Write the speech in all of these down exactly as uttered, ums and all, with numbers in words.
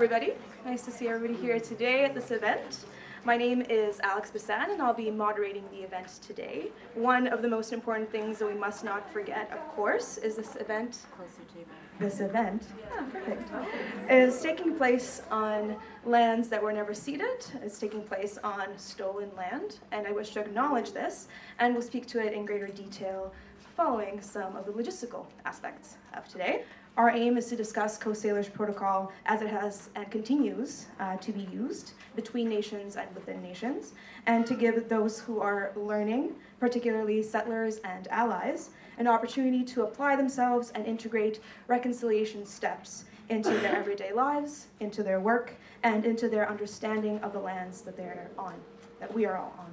everybody. Nice to see everybody here today at this event. My name is Aleks Besan, and I'll be moderating the event today. One of the most important things that we must not forget, of course, is this event. Closer to you. This event yeah, perfect, is taking place on lands that were never ceded. It's taking place on stolen land, and I wish to acknowledge this, and we'll speak to it in greater detail following some of the logistical aspects of today. Our aim is to discuss Coast Salish Protocol as it has and continues uh, to be used between nations and within nations, and to give those who are learning, particularly settlers and allies, an opportunity to apply themselves and integrate reconciliation steps into their everyday lives, into their work, and into their understanding of the lands that they're on, that we are all on.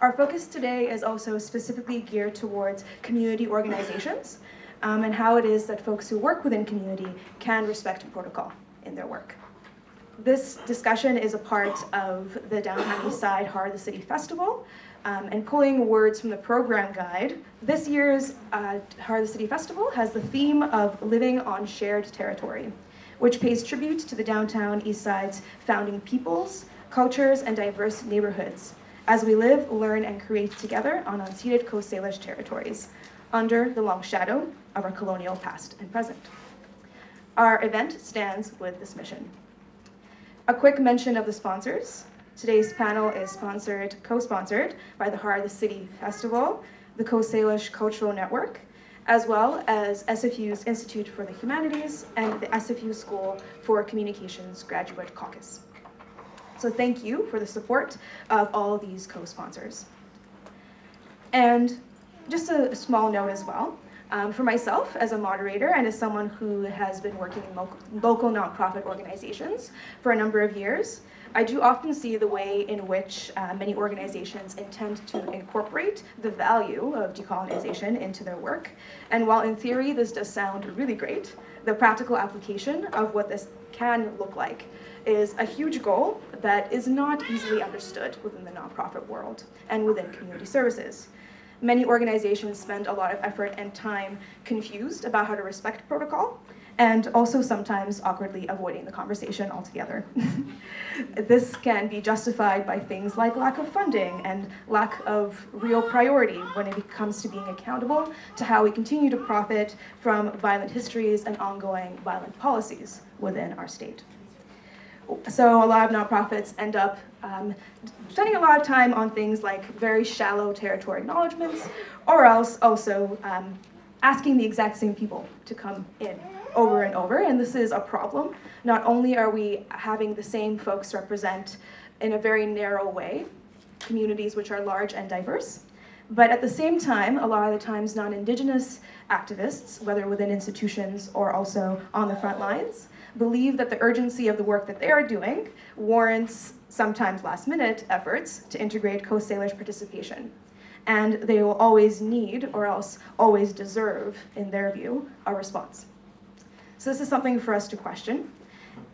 Our focus today is also specifically geared towards community organizations um, and how it is that folks who work within community can respect protocol in their work. This discussion is a part of the Downtown Eastside Heart of the City Festival, Um, and pulling words from the program guide, this year's uh, Heart of the City Festival has the theme of living on shared territory, which pays tribute to the downtown Eastside's founding peoples, cultures, and diverse neighborhoods as we live, learn, and create together on unceded Coast Salish territories under the long shadow of our colonial past and present. Our event stands with this mission. A quick mention of the sponsors. Today's panel is sponsored, co-sponsored by the Heart of the City Festival, the Coast Salish Cultural Network, as well as S F U's Institute for the Humanities and the S F U School for Communications Graduate Caucus. So thank you for the support of all of these co-sponsors. And just a, a small note as well. Um, for myself, as a moderator and as someone who has been working in local, local nonprofit organizations for a number of years, I do often see the way in which uh, many organizations intend to incorporate the value of decolonization into their work. And while in theory this does sound really great, the practical application of what this can look like is a huge goal that is not easily understood within the nonprofit world and within community services. Many organizations spend a lot of effort and time confused about how to respect protocol, and also sometimes awkwardly avoiding the conversation altogether. This can be justified by things like lack of funding and lack of real priority when it comes to being accountable to how we continue to profit from violent histories and ongoing violent policies within our state. So a lot of nonprofits end up um, spending a lot of time on things like very shallow territory acknowledgements, or else also um, asking the exact same people to come in over and over. And this is a problem. Not only are we having the same folks represent in a very narrow way communities which are large and diverse, but at the same time, a lot of the times non-Indigenous activists, whether within institutions or also on the front lines, believe that the urgency of the work that they are doing warrants sometimes last-minute efforts to integrate Coast Salish participation. And they will always need, or else always deserve, in their view, a response. So this is something for us to question.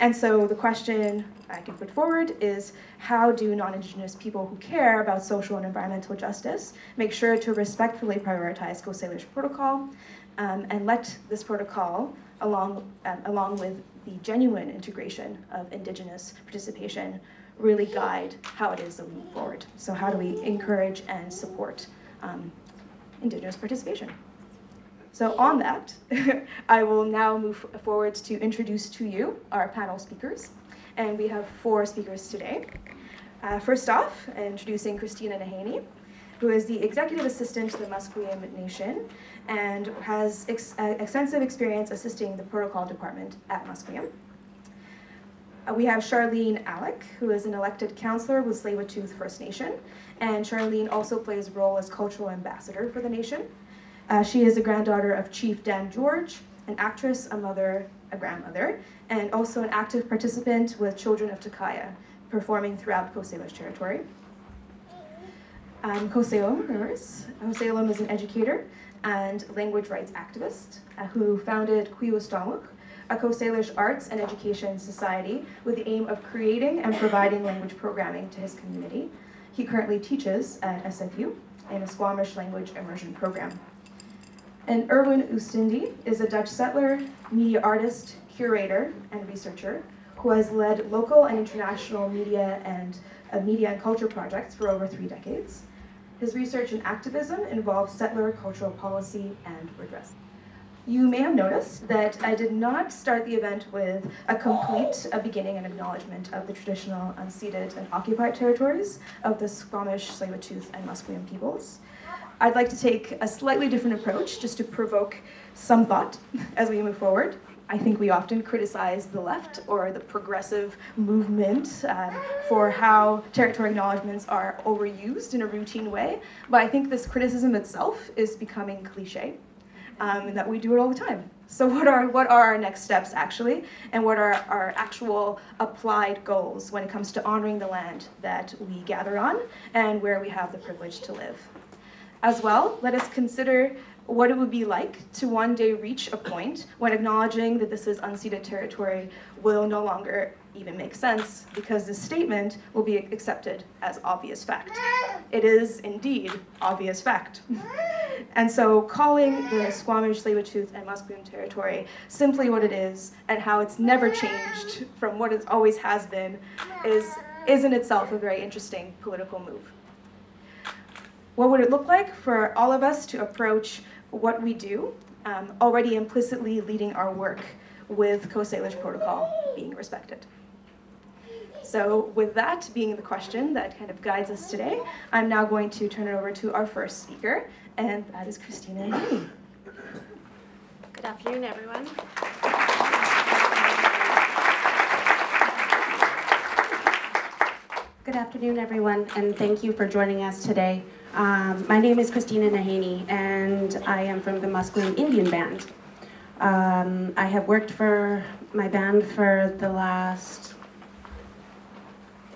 And so the question I can put forward is, how do non-Indigenous people who care about social and environmental justice make sure to respectfully prioritize Coast Salish Protocol um, and let this protocol, along, um, along with the genuine integration of Indigenous participation, really guide how it is that we move forward? So how do we encourage and support um, Indigenous participation? So on that, I will now move forward to introduce to you our panel speakers. And we have four speakers today. Uh, first off, introducing Christina Nahanee, who is the Executive Assistant to the Musqueam Nation and has ex uh, extensive experience assisting the Protocol Department at Musqueam. Uh, we have Charlene Aleck, who is an elected councillor with Tsleil-Waututh First Nation. And Charlene also plays a role as cultural ambassador for the nation. Uh, she is the granddaughter of Chief Dan George, an actress, a mother, a grandmother, and also an active participant with Children of Takaya, performing throughout Coast Salish territory. Um, Khelsilem, reverse. Khelsilem is an educator and language rights activist uh, who founded Qostamuk, a Coast Salish arts and education society with the aim of creating and providing language programming to his community. He currently teaches at S F U in a Squamish language immersion program. And Irwin Oostindie is a Dutch settler, media artist, curator, and researcher who has led local and international media and uh, media and culture projects for over three decades. His research and activism involves settler cultural policy and redress. You may have noticed that I did not start the event with a complete a beginning and acknowledgement of the traditional unceded and occupied territories of the Squamish, Tsleil-Waututh, and Musqueam peoples. I'd like to take a slightly different approach just to provoke some thought as we move forward. I think we often criticize the left or the progressive movement uh, for how territory acknowledgements are overused in a routine way, but I think this criticism itself is becoming cliche. Um, and that we do it all the time. So what are, what are our next steps actually, and what are our actual applied goals when it comes to honoring the land that we gather on and where we have the privilege to live? As well, let us consider what it would be like to one day reach a point when acknowledging that this is unceded territory will no longer even make sense, because this statement will be accepted as obvious fact. It is indeed obvious fact. And so calling the Squamish, Tsleil-Waututh, and Musqueam territory simply what it is and how it's never changed from what it always has been is, is in itself a very interesting political move. What would it look like for all of us to approach what we do, um, already implicitly leading our work with Coast Salish Protocol being respected? So with that being the question that kind of guides us today, I'm now going to turn it over to our first speaker, and that is Christina Nahanee. Good afternoon, everyone. Good afternoon, everyone, and thank you for joining us today. Um, my name is Christina Nahanee, and I am from the Musqueam Indian Band. Um, I have worked for my band for the last,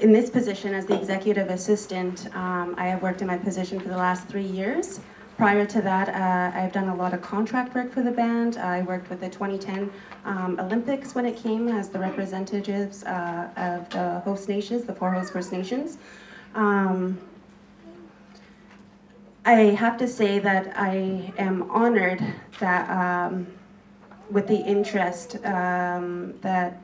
in this position as the executive assistant, um, I have worked in my position for the last three years. Prior to that, uh, I've done a lot of contract work for the band. I worked with the twenty ten um, Olympics when it came as the representatives uh, of the host nations, the four host First Nations. Um, I have to say that I am honored that um, with the interest um, that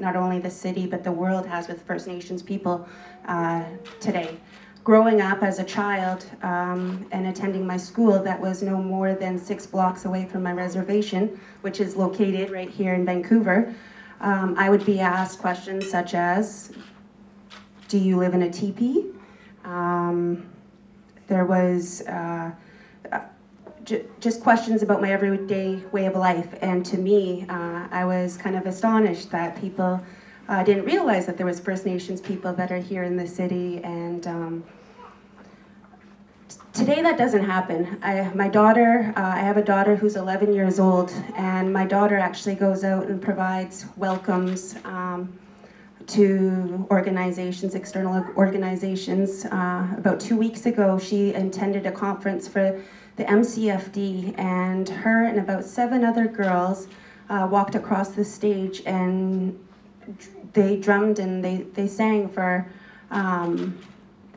not only the city but the world has with First Nations people uh, today. Growing up as a child um, and attending my school that was no more than six blocks away from my reservation, which is located right here in Vancouver, um, I would be asked questions such as, do you live in a teepee? Um, there was uh, j just questions about my everyday way of life. And to me, uh, I was kind of astonished that people I didn't realize that there was First Nations people that are here in the city, and um, today that doesn't happen. I, my daughter, uh, I have a daughter who's eleven years old, and my daughter actually goes out and provides welcomes um, to organizations, external organizations. Uh, about two weeks ago, she attended a conference for the M C F D, and her and about seven other girls uh, walked across the stage and they drummed and they, they sang for um,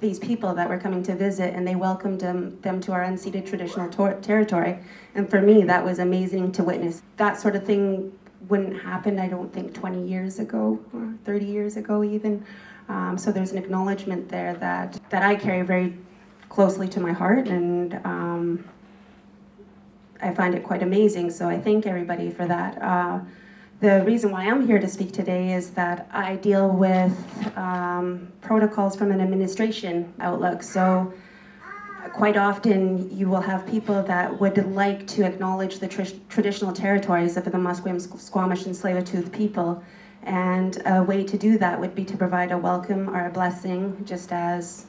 these people that were coming to visit, and they welcomed them, them to our unceded traditional ter territory. And for me, that was amazing to witness. That sort of thing wouldn't happen, I don't think, twenty years ago, or thirty years ago even. Um, so there's an acknowledgement there that, that I carry very closely to my heart, and um, I find it quite amazing. So I thank everybody for that. Uh, The reason why I'm here to speak today is that I deal with um, protocols from an administration outlook. So quite often you will have people that would like to acknowledge the tr traditional territories of the Musqueam, Squamish, and Tsleil-Waututh people. And a way to do that would be to provide a welcome or a blessing, just as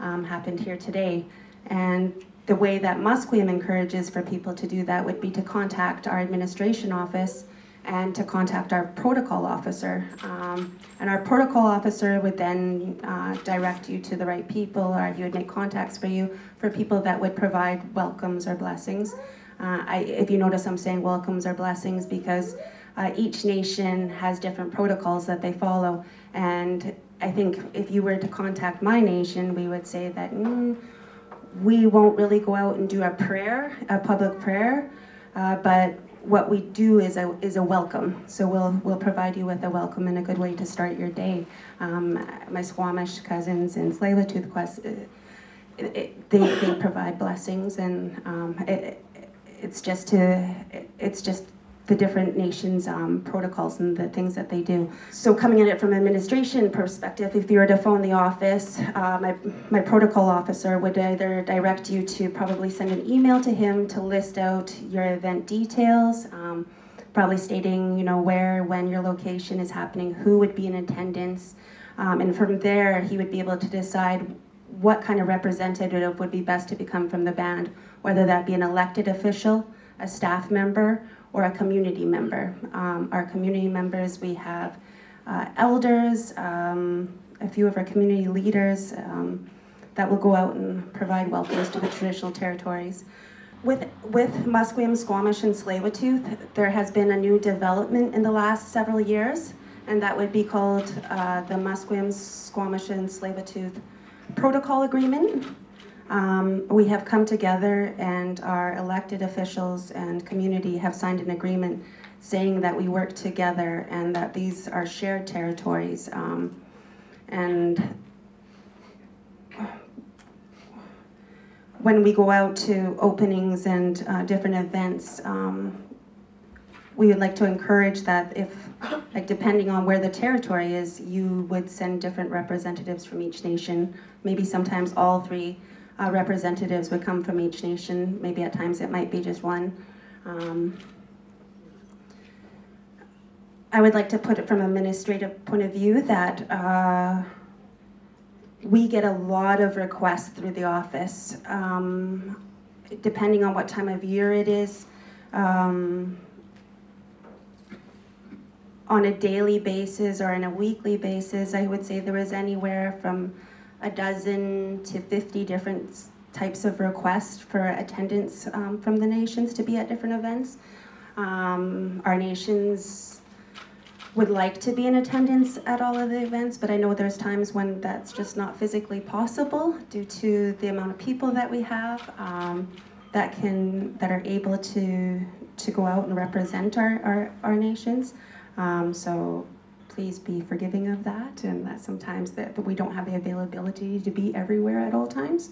um, happened here today. And the way that Musqueam encourages for people to do that would be to contact our administration office and to contact our protocol officer. Um, and our protocol officer would then uh, direct you to the right people, or he would make contacts for you for people that would provide welcomes or blessings. Uh, I, if you notice, I'm saying welcomes or blessings because uh, each nation has different protocols that they follow. And I think if you were to contact my nation, we would say that mm, we won't really go out and do a prayer, a public prayer, uh, but what we do is a, is a welcome. So we'll, we'll provide you with a welcome and a good way to start your day. Um, my Squamish cousins in Tsleil-Waututh Quest, it, it, they, they provide blessings, and um, it, it's just to, it, it's just the different nations' um, protocols and the things that they do. So coming at it from an administration perspective, if you were to phone the office, uh, my, my protocol officer would either direct you to probably send an email to him to list out your event details, um, probably stating, you know, where, when your location is happening, who would be in attendance, um, and from there he would be able to decide what kind of representative would be best to become from the band, whether that be an elected official, a staff member, or a community member. Um, our community members, we have uh, elders, um, a few of our community leaders um, that will go out and provide welcomes to the traditional territories. With, with Musqueam, Squamish, and Tsleil-Waututh, there has been a new development in the last several years, and that would be called uh, the Musqueam, Squamish, and Tsleil-Waututh Protocol Agreement. Um, we have come together, and our elected officials and community have signed an agreement saying that we work together and that these are shared territories. Um, and when we go out to openings and uh, different events, um, we would like to encourage that if, like, depending on where the territory is, you would send different representatives from each nation, maybe sometimes all three. Uh, representatives would come from each nation. Maybe at times it might be just one. Um, I would like to put it from an administrative point of view that uh, we get a lot of requests through the office. Um, depending on what time of year it is, um, on a daily basis or on a weekly basis, I would say there was anywhere from a dozen to fifty different types of requests for attendance um, from the nations to be at different events. Um, our nations would like to be in attendance at all of the events, but I know there's times when that's just not physically possible due to the amount of people that we have um, that can that are able to to go out and represent our, our, our nations. Um, so. Please be forgiving of that, and that sometimes that we don't have the availability to be everywhere at all times.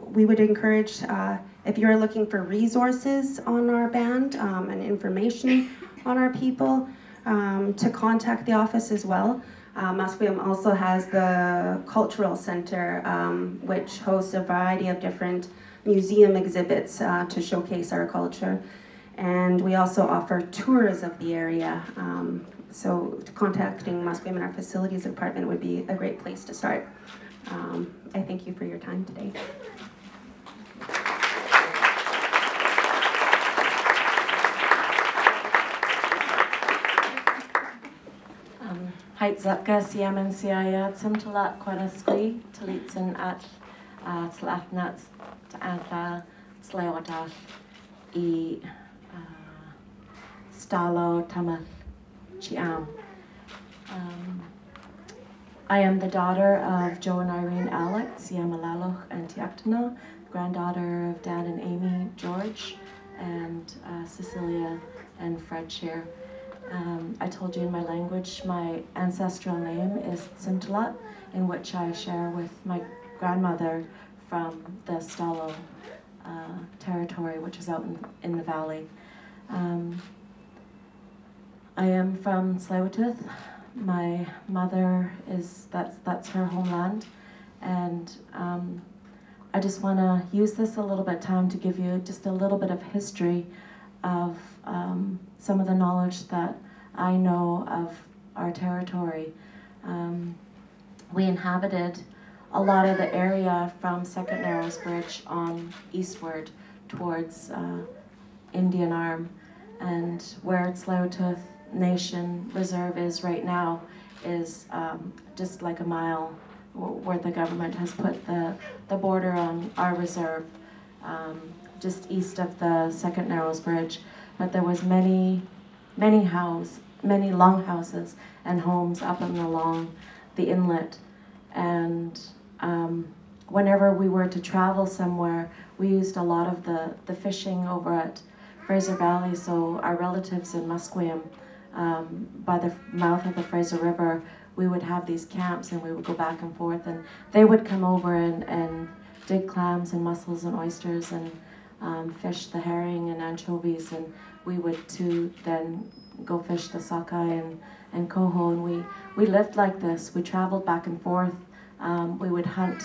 We would encourage, uh, if you're looking for resources on our band um, and information on our people, um, to contact the office as well. Uh, Musqueam also has the Cultural Center, um, which hosts a variety of different museum exhibits uh, to showcase our culture. And we also offer tours of the area. Um, So contacting Musqueam and our facilities department would be a great place to start. Um, I thank you for your time today. Heit Zapka, Siaman Siaya, Ts'simtelot, Qanasqi, Talitsin at Tlaathnat, Atha, Tsleil-Waututh, E. Stalo, Tamath. Um, I am the daughter of Joe and Irene Aleck, Siamalaloch and Tiaktana, granddaughter of Dan and Amy George, and uh, Cecilia and Fred Shear. Um, I told you in my language my ancestral name is Ts'simtelot, in which I share with my grandmother from the Stalo uh, territory, which is out in, in the valley. Um, I am from Tsleil-Waututh. My mother is, that's, that's her homeland. And um, I just wanna use this a little bit time to give you just a little bit of history of um, some of the knowledge that I know of our territory. Um, we inhabited a lot of the area from Second Narrows Bridge on eastward towards uh, Indian Arm, and where Tsleil-Waututh Nation Reserve is right now is um, just like a mile where the government has put the, the border on our reserve, um, just east of the Second Narrows Bridge. But there was many, many house, many long houses and homes up and along the inlet. And um, whenever we were to travel somewhere, we used a lot of the, the fishing over at Fraser Valley, so our relatives in Musqueam, um, by the mouth of the Fraser River, we would have these camps and we would go back and forth, and they would come over and, and dig clams and mussels and oysters and um, fish the herring and anchovies, and we would too then go fish the sockeye and, and coho, and we, we lived like this. We traveled back and forth. Um, we would hunt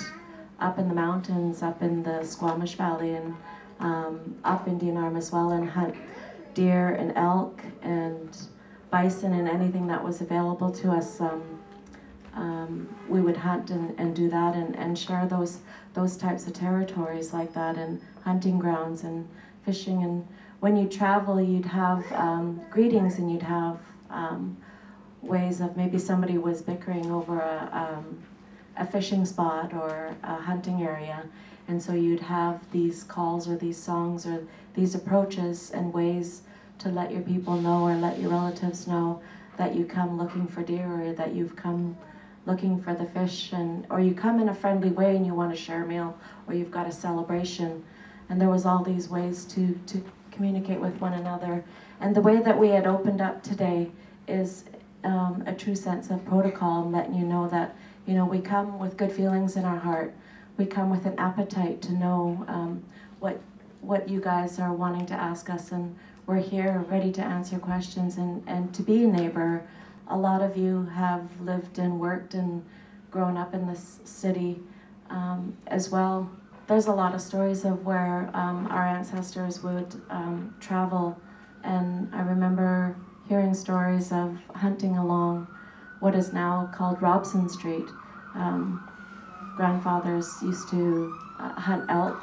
up in the mountains, up in the Squamish Valley, and um, up Indian Arm as well, and hunt deer and elk and bison and anything that was available to us. Um, um, we would hunt and, and do that and, and share those those types of territories like that, and hunting grounds and fishing. And when you travel, you'd have um, greetings, and you'd have um, ways of, maybe somebody was bickering over a, um, a fishing spot or a hunting area, and so you'd have these calls or these songs or these approaches and ways to let your people know or let your relatives know that you come looking for deer, or that you've come looking for the fish, and or you come in a friendly way and you want to share a meal, or you've got a celebration. And there was all these ways to, to communicate with one another. And the way that we had opened up today is um, a true sense of protocol, letting you know that, you know, we come with good feelings in our heart. We come with an appetite to know um, what what you guys are wanting to ask us, and we're here ready to answer questions and, and to be a neighbor. A lot of you have lived and worked and grown up in this city um, as well. There's a lot of stories of where um, our ancestors would um, travel, and I remember hearing stories of hunting along what is now called Robson Street. Um, grandfathers used to uh, hunt elk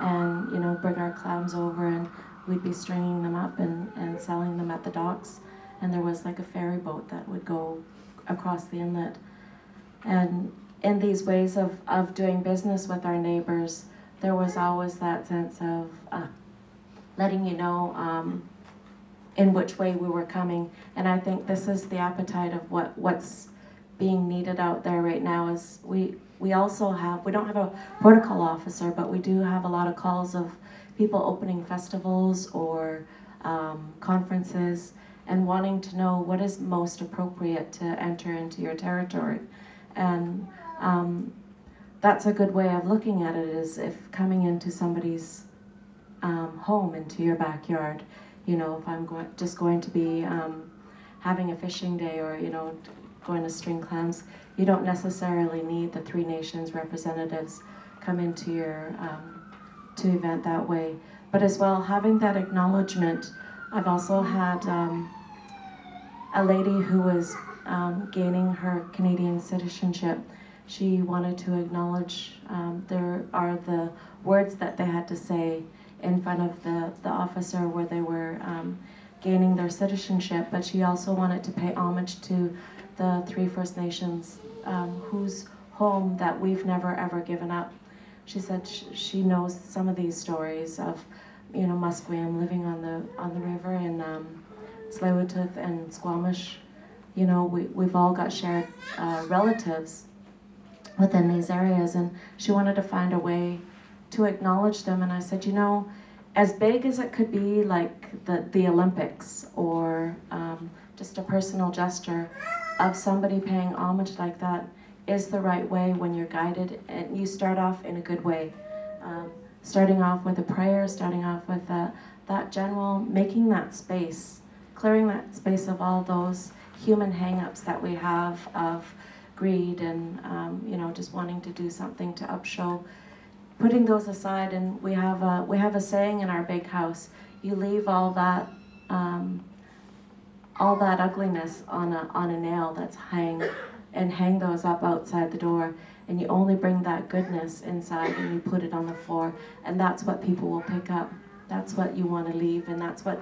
and, you know, bring our clams over, and we'd be stringing them up and, and selling them at the docks. And there was like a ferry boat that would go across the inlet. And in these ways of, of doing business with our neighbors, there was always that sense of uh, letting you know um, in which way we were coming. And I think this is the appetite of what, what's being needed out there right now. Is we, we also have, we don't have a protocol officer, but we do have a lot of calls of people opening festivals or um, conferences and wanting to know what is most appropriate to enter into your territory. And um, that's a good way of looking at it, is if coming into somebody's um, home, into your backyard, you know, if I'm go just going to be um, having a fishing day, or, you know, going to string clams, you don't necessarily need the Three Nations representatives come into your um, to event that way. But as well, having that acknowledgement, I've also had um, a lady who was um, gaining her Canadian citizenship. She wanted to acknowledge um, there are the words that they had to say in front of the, the officer where they were um, gaining their citizenship, but she also wanted to pay homage to the three First Nations um, whose home that we've never ever given up. She said she knows some of these stories of, you know, Musqueam living on the on the river in um, Tsleil-Waututh and Squamish. You know, we we've all got shared uh, relatives within these areas, and she wanted to find a way to acknowledge them. And I said, you know, as big as it could be, like the the Olympics, or um, just a personal gesture of somebody paying homage like that, is the right way when you're guided, and you start off in a good way. Um, starting off with a prayer, starting off with a, that general, making that space, clearing that space of all those human hang-ups that we have of greed and um, you know, just wanting to do something to upshow, putting those aside. And we have a, we have a saying in our big house: you leave all that um, all that ugliness on a on a nail that's hanging, and hang those up outside the door, and you only bring that goodness inside and you put it on the floor. And that's what people will pick up. That's what you want to leave, and that's what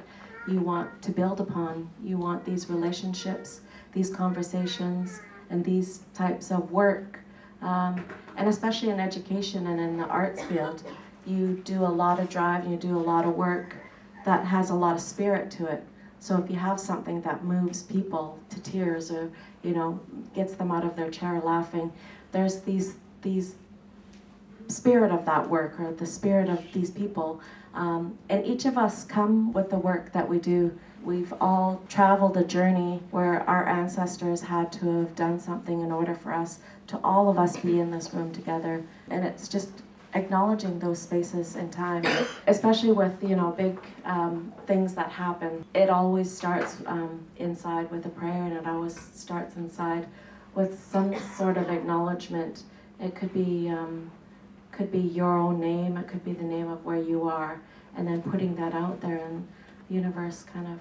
you want to build upon. You want these relationships, these conversations, and these types of work. Um, and especially in education and in the arts field, you do a lot of drive and you do a lot of work that has a lot of spirit to it. So if you have something that moves people to tears, or, you know, gets them out of their chair laughing, there's these these spirit of that work or the spirit of these people. Um, and each of us come with the work that we do. We've all traveled a journey where our ancestors had to have done something in order for us to all of us be in this room together. And it's just acknowledging those spaces and time, especially with, you know, big um, things that happen. It always starts um, inside with a prayer, and it always starts inside with some sort of acknowledgement. It could be um, could be your own name, it could be the name of where you are, and then putting that out there, and the universe kind of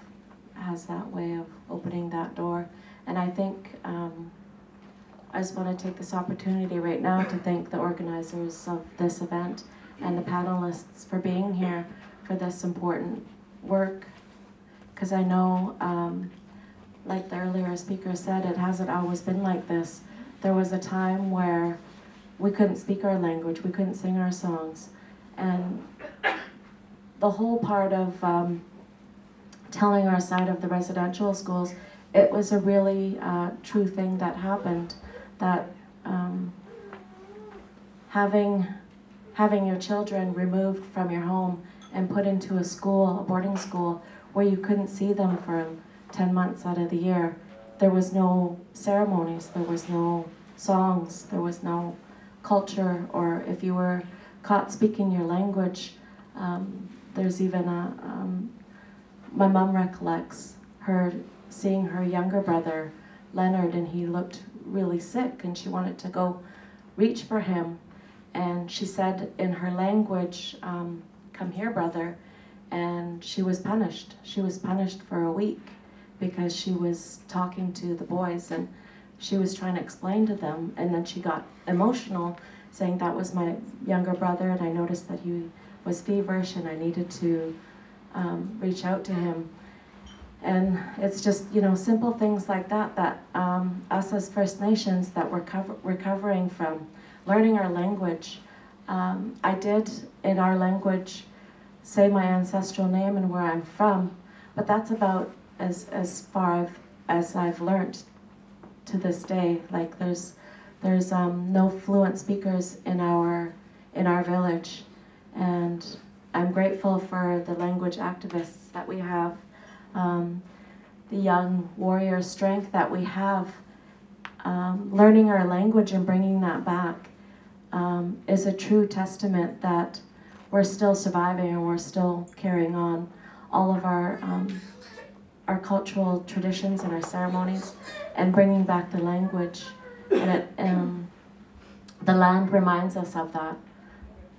has that way of opening that door. And I think um, I just want to take this opportunity right now to thank the organizers of this event and the panelists for being here for this important work, because I know, um, like the earlier speaker said, it hasn't always been like this. There was a time where we couldn't speak our language, we couldn't sing our songs, and the whole part of um, telling our side of the residential schools, it was a really uh, true thing that happened, that um, having, having your children removed from your home and put into a school, a boarding school, where you couldn't see them for ten months out of the year. There was no ceremonies, there was no songs, there was no culture, or if you were caught speaking your language, um, there's even a, um, my mom recollects her seeing her younger brother, Leonard, and he looked really sick, and she wanted to go reach for him. And she said in her language, um, come here, brother, and she was punished. She was punished for a week because she was talking to the boys, and she was trying to explain to them, and then she got emotional, saying that was my younger brother, and I noticed that he was feverish, and I needed to um, reach out to him. And it's just, you know, simple things like that that um, us as First Nations that we're cover recovering from, learning our language. Um, I did, in our language, say my ancestral name and where I'm from, but that's about as, as far as I've learned to this day. Like there's there's um, no fluent speakers in our in our village, and I'm grateful for the language activists that we have, um, the young warrior strength that we have. Um, learning our language and bringing that back um, is a true testament that we're still surviving and we're still carrying on all of our um, our cultural traditions and our ceremonies, and bringing back the language. And it, um, the land reminds us of that.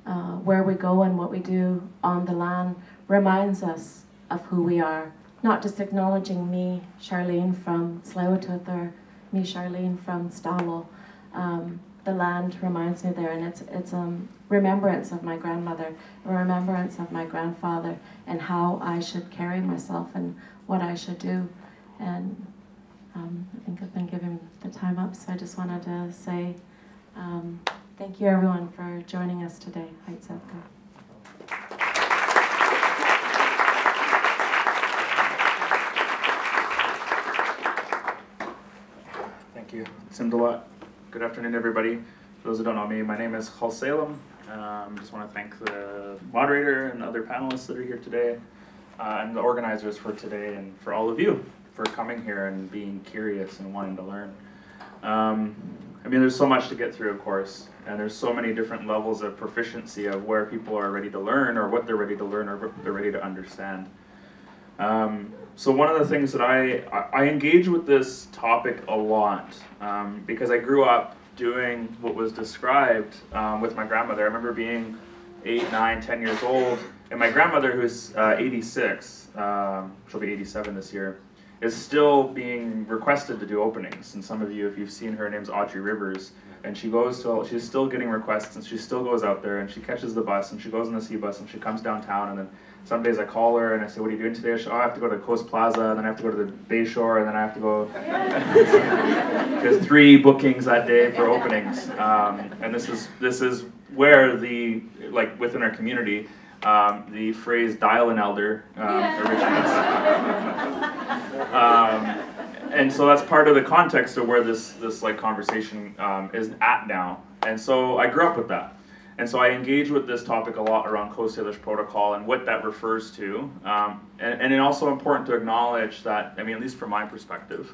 Uh, where we go and what we do on the land reminds us of who we are. Not just acknowledging me, Charlene from Tsleil-Waututh, or me, Charlene from Stalo. Um, the land reminds me there, and it's, it's a um, remembrance of my grandmother, a remembrance of my grandfather, and how I should carry myself and what I should do. And Um, I think I've been giving the time up, so I just wanted to say um, thank you everyone for joining us today. Thank you. Ts'simtelot. Good afternoon, everybody. For those who don't know me, my name is Khelsilem. I um, just want to thank the moderator and other panelists that are here today, uh, and the organizers for today, and for all of you for coming here and being curious and wanting to learn. Um, I mean, there's so much to get through, of course, and there's so many different levels of proficiency of where people are ready to learn, or what they're ready to learn, or what they're ready to understand. Um, so one of the things that I, I, I engage with this topic a lot, um, because I grew up doing what was described um, with my grandmother. I remember being eight, nine, ten years old, and my grandmother, who's uh, eighty-six, um, she'll be eighty-seven this year, is still being requested to do openings. And some of you, if you've seen her, her name's Audrey Rivers, and she goes to, she's still getting requests, and she still goes out there, and she catches the bus, and she goes on the sea bus, and she comes downtown, and then some days I call her, and I say, what are you doing today? She, oh, I have to go to Coast Plaza, and then I have to go to the Bay Shore, and then I have to go. There's three bookings that day for openings. Um, and this is, this is where the, like within our community, Um, the phrase dial an elder um, originates. um, and so that's part of the context of where this, this like conversation um, is at now. And so I grew up with that. And so I engage with this topic a lot around Coast Salish Protocol and what that refers to. Um, and, and it's also important to acknowledge that, I mean, at least from my perspective,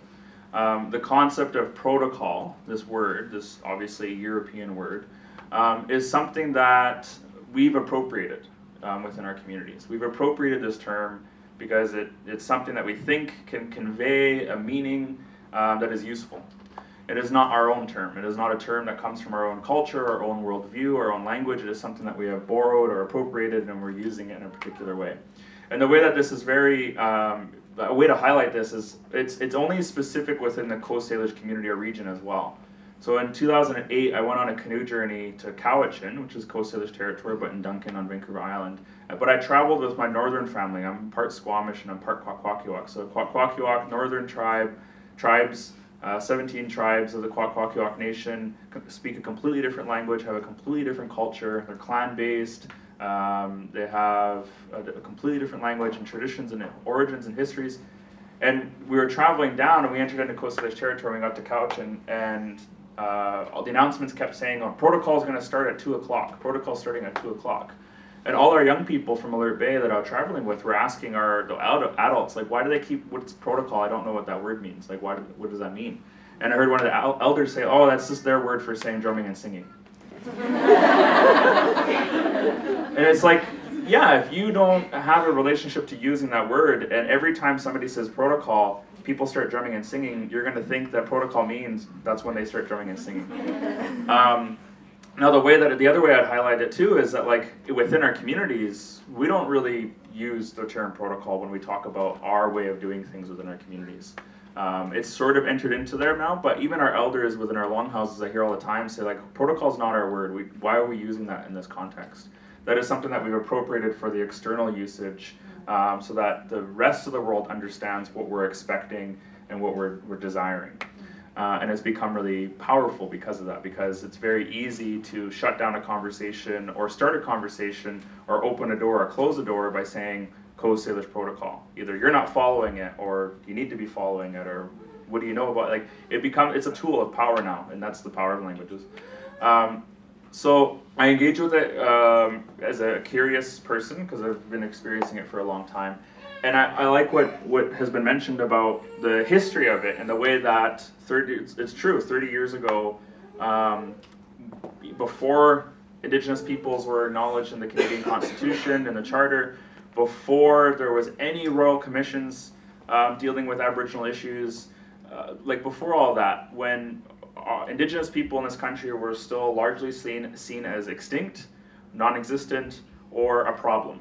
um, the concept of protocol, this word, this obviously European word, um, is something that we've appropriated um, within our communities. We've appropriated this term because it, it's something that we think can convey a meaning uh, that is useful. It is not our own term. It is not a term that comes from our own culture, our own worldview, our own language. It is something that we have borrowed or appropriated, and we're using it in a particular way. And the way that this is very, um, a way to highlight this is it's, it's only specific within the Coast Salish community or region as well. So in two thousand eight, I went on a canoe journey to Cowichan, which is Coast Salish territory, but in Duncan on Vancouver Island. But I traveled with my northern family. I'm part Squamish and I'm part Kwakwaka'wakw. So Kwakwaka'wakw, northern tribe, tribes, Uh, seventeen tribes of the Kwakwaka'wakw Nation speak a completely different language, have a completely different culture. They're clan-based. Um, they have a, a completely different language and traditions and origins and histories. And we were traveling down, and we entered into Coast Salish territory. And we got to Cowichan, and uh, all the announcements kept saying, "Oh, protocol is going to start at two o'clock. Protocol starting at two o'clock." And all our young people from Alert Bay that I was traveling with were asking our the adults, like, why do they keep, what's protocol? I don't know what that word means. Like, why, what does that mean? And I heard one of the elders say, oh, that's just their word for saying drumming and singing. And it's like, yeah, if you don't have a relationship to using that word, and every time somebody says protocol, people start drumming and singing, you're going to think that protocol means that's when they start drumming and singing. Um, Now the way that the other way I'd highlight it too is that, like, within our communities, we don't really use the term protocol when we talk about our way of doing things within our communities. Um, it's sort of entered into there now, but even our elders within our longhouses, I hear all the time say, like, protocol's not our word. We, why are we using that in this context? That is something that we've appropriated for the external usage, um, so that the rest of the world understands what we're expecting and what we're, we're desiring. Uh, and it's become really powerful because of that, because it's very easy to shut down a conversation or start a conversation or open a door or close a door by saying Coast Salish Protocol. Either you're not following it, or you need to be following it, or what do you know about it? Like, it becomes, it's a tool of power now, and that's the power of languages. Um, so I engage with it um, as a curious person, because I've been experiencing it for a long time. And I, I like what, what has been mentioned about the history of it and the way that thirty, it's, it's true, thirty years ago, um, before Indigenous peoples were acknowledged in the Canadian Constitution and the Charter, before there was any royal commissions um, dealing with Aboriginal issues, uh, like before all that, when uh, Indigenous people in this country were still largely seen, seen as extinct, non-existent, or a problem.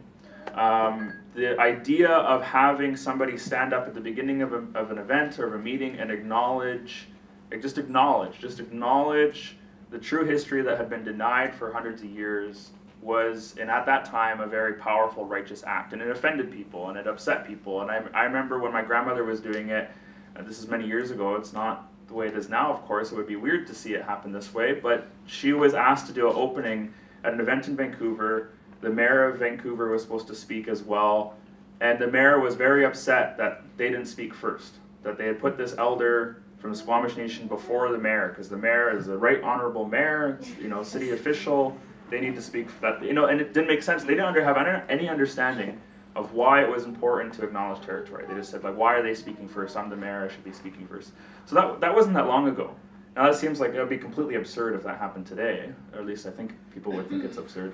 Um, the idea of having somebody stand up at the beginning of, a, of an event or of a meeting and acknowledge, like just acknowledge, just acknowledge the true history that had been denied for hundreds of years was, and at that time, a very powerful righteous act. And it offended people, and it upset people. And I, I remember when my grandmother was doing it, and this is many years ago, it's not the way it is now, of course. It would be weird to see it happen this way, but she was asked to do an opening at an event in Vancouver. The mayor of Vancouver was supposed to speak as well, and the mayor was very upset that they didn't speak first, that they had put this elder from the Squamish Nation before the mayor, because the mayor is a right honorable mayor, you know, city official, they need to speak for that, you know, and it didn't make sense. They didn't have any understanding of why it was important to acknowledge territory. They just said, like, why are they speaking first? I'm the mayor, I should be speaking first. So that, that wasn't that long ago. Now that seems like it would be completely absurd if that happened today, or at least I think people would think it's absurd.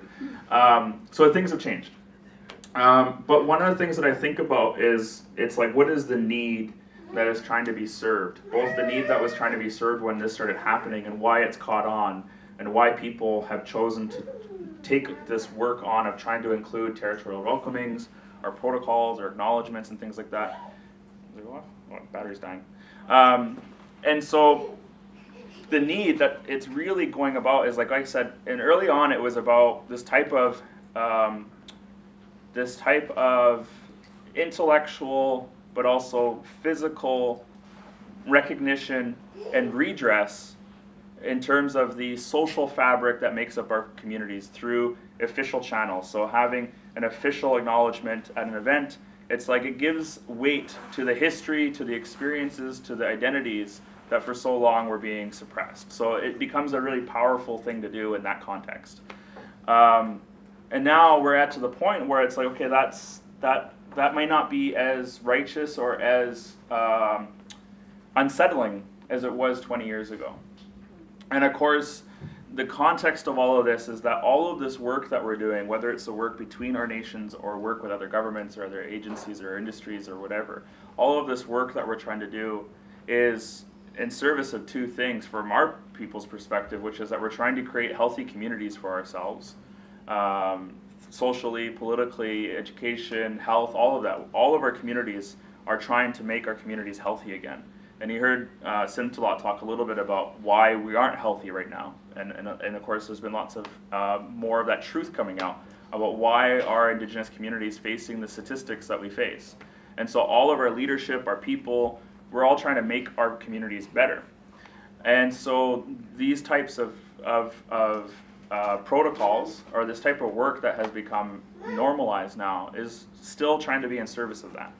Um, so things have changed. Um, but one of the things that I think about is, it's like, what is the need that is trying to be served? Both the need that was trying to be served when this started happening, and why it's caught on, and why people have chosen to take this work on of trying to include territorial welcomings, or protocols, or acknowledgements, and things like that. Is it off? Oh, battery's dying. Um, and so, the need that it's really going about is, like I said, and early on it was about this type of um, this type of intellectual but also physical recognition and redress in terms of the social fabric that makes up our communities through official channels. So having an official acknowledgement at an event, it's like it gives weight to the history, to the experiences, to the identities that for so long were being suppressed. So it becomes a really powerful thing to do in that context. Um, and now we're at to the point where it's like, okay, that's that that may not be as righteous or as um, unsettling as it was twenty years ago. And of course, the context of all of this is that all of this work that we're doing, whether it's the work between our nations or work with other governments or other agencies or industries or whatever, all of this work that we're trying to do is in service of two things from our people's perspective, which is that we're trying to create healthy communities for ourselves, um, socially, politically, education, health, all of that. All of our communities are trying to make our communities healthy again. And you heard uh, Ts'simtelot talk a little bit about why we aren't healthy right now. And, and, and of course, there's been lots of uh, more of that truth coming out about why are Indigenous communities facing the statistics that we face. And so all of our leadership, our people, we're all trying to make our communities better. And so these types of, of, of uh, protocols, or this type of work that has become normalized now, is still trying to be in service of that.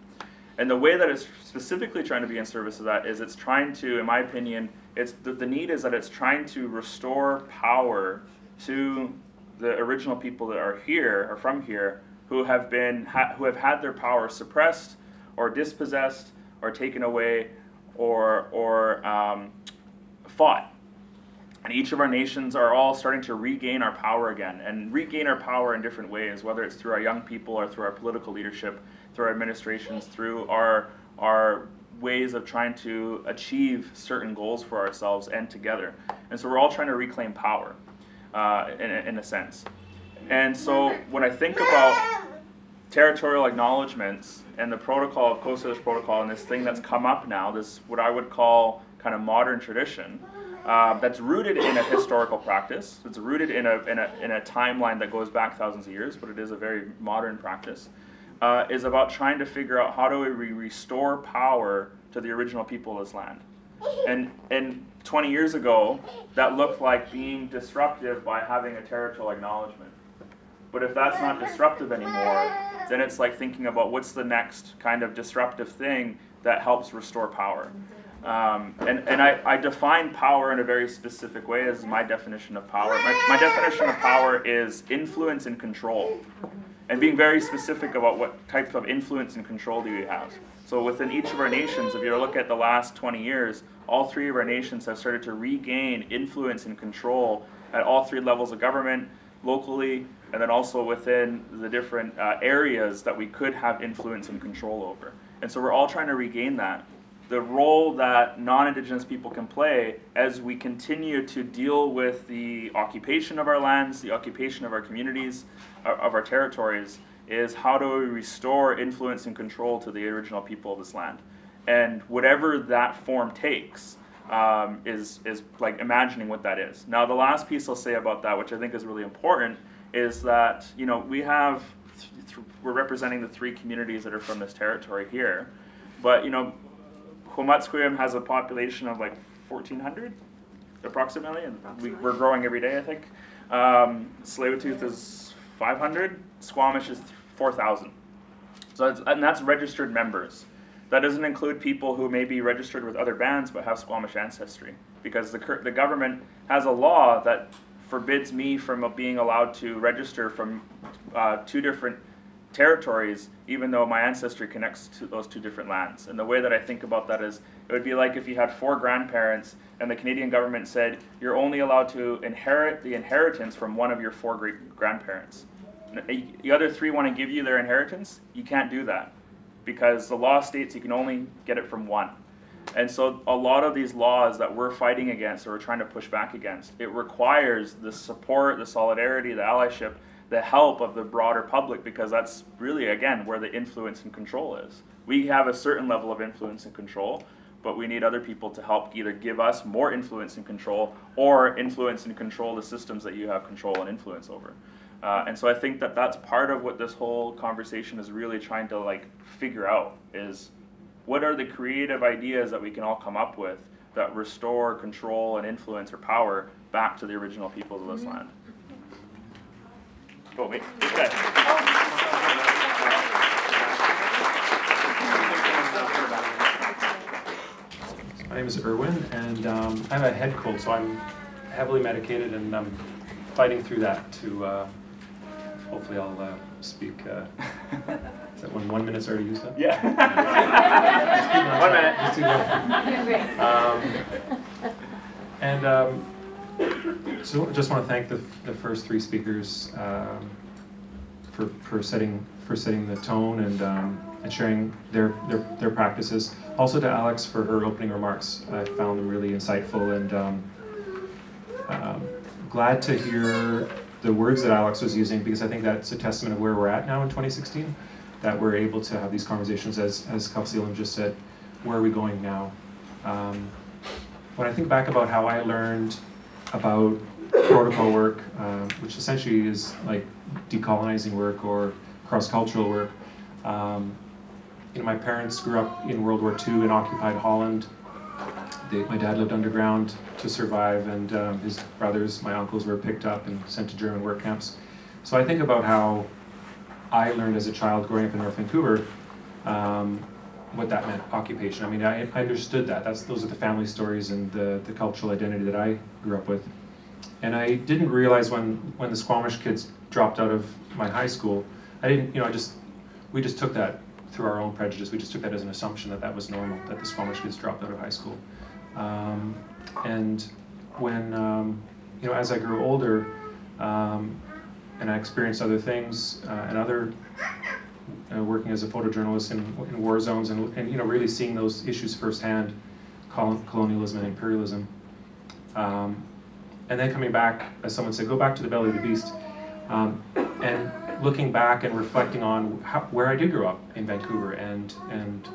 And the way that it's specifically trying to be in service of that is it's trying to, in my opinion, it's the, the need is that it's trying to restore power to the original people that are here, or from here, who have been, ha who have had their power suppressed, or dispossessed, or taken away, or, or um, fought. And each of our nations are all starting to regain our power again, and regain our power in different ways, whether it's through our young people or through our political leadership, through our administrations, through our, our ways of trying to achieve certain goals for ourselves and together. And so we're all trying to reclaim power, uh, in, in a sense. And so when I think about territorial acknowledgements and the protocol of Coast Salish Protocol and this thing that's come up now, this what I would call kind of modern tradition, uh, that's rooted in a historical practice. It's rooted in a, in, a, in a timeline that goes back thousands of years, but it is a very modern practice, uh, is about trying to figure out how do we restore power to the original people of this land. And, and twenty years ago, that looked like being disruptive by having a territorial acknowledgement. But if that's not disruptive anymore, then it's like thinking about what's the next kind of disruptive thing that helps restore power. Um, and and I, I define power in a very specific way. This is my definition of power. My, my definition of power is influence and control, and being very specific about what types of influence and control do you have. So within each of our nations, if you look at the last twenty years, all three of our nations have started to regain influence and control at all three levels of government, locally, and then also within the different uh, areas that we could have influence and control over. And so we're all trying to regain that. The role that non-Indigenous people can play as we continue to deal with the occupation of our lands, the occupation of our communities, uh, of our territories, is how do we restore influence and control to the original people of this land? And whatever that form takes, um, is, is like imagining what that is. Now the last piece I'll say about that, which I think is really important, is that, you know, we have, th th we're representing the three communities that are from this territory here, but, you know, Musqueam has a population of like fourteen hundred, approximately, and we, we're growing every day, I think. Um, Tsleil-Waututh is five hundred, Squamish is four thousand. So that's, and that's registered members. That doesn't include people who may be registered with other bands but have Squamish ancestry, because the, the government has a law that forbids me from being allowed to register from uh, two different territories, even though my ancestry connects to those two different lands. And the way that I think about that is, it would be like if you had four grandparents and the Canadian government said, you're only allowed to inherit the inheritance from one of your four great grandparents. The other three want to give you their inheritance, you can't do that, because the law states you can only get it from one. And so a lot of these laws that we're fighting against, or we're trying to push back against, it requires the support, the solidarity, the allyship, the help of the broader public, because that's really, again, where the influence and control is. We have a certain level of influence and control, but we need other people to help either give us more influence and control, or influence and control the systems that you have control and influence over. Uh, and so I think that that's part of what this whole conversation is really trying to like figure out, is what are the creative ideas that we can all come up with that restore control and influence or power back to the original peoples of this land. Oh, wait. Okay. My name is Irwin, and um, I have a head cold, so I'm heavily medicated, and I'm fighting through that to, uh, hopefully I'll uh, speak, uh, is that when one minute's already used up? Yeah. One minute. Um, and um, so I just want to thank the, the first three speakers um, for, for, setting, for setting the tone and um, and sharing their, their, their practices. Also to Aleks for her opening remarks. I found them really insightful, and um, um, glad to hear the words that Aleks was using, because I think that's a testament of where we're at now in twenty sixteen, that we're able to have these conversations, as, as Khelsilem just said, where are we going now? Um, when I think back about how I learned about protocol work, um, which essentially is like decolonizing work or cross-cultural work, um, you know, my parents grew up in World War Two in occupied Holland. They, my dad lived underground to survive, and um, his brothers, my uncles, were picked up and sent to German work camps. So I think about how I learned as a child growing up in North Vancouver um, what that meant, occupation. I mean, I, I understood that. That's, those are the family stories and the, the cultural identity that I grew up with. And I didn't realize when, when the Squamish kids dropped out of my high school, I didn't, you know, I just, we just took that through our own prejudice. We just took that as an assumption that that was normal, that the Squamish kids dropped out of high school. Um, and when, um, you know, as I grew older, um, and I experienced other things, uh, and other, uh, working as a photojournalist in, in war zones, and, and, you know, really seeing those issues firsthand, colon colonialism and imperialism. Um, and then coming back, as someone said, go back to the belly of the beast, um, and looking back and reflecting on how, where I did grow up in Vancouver, and, and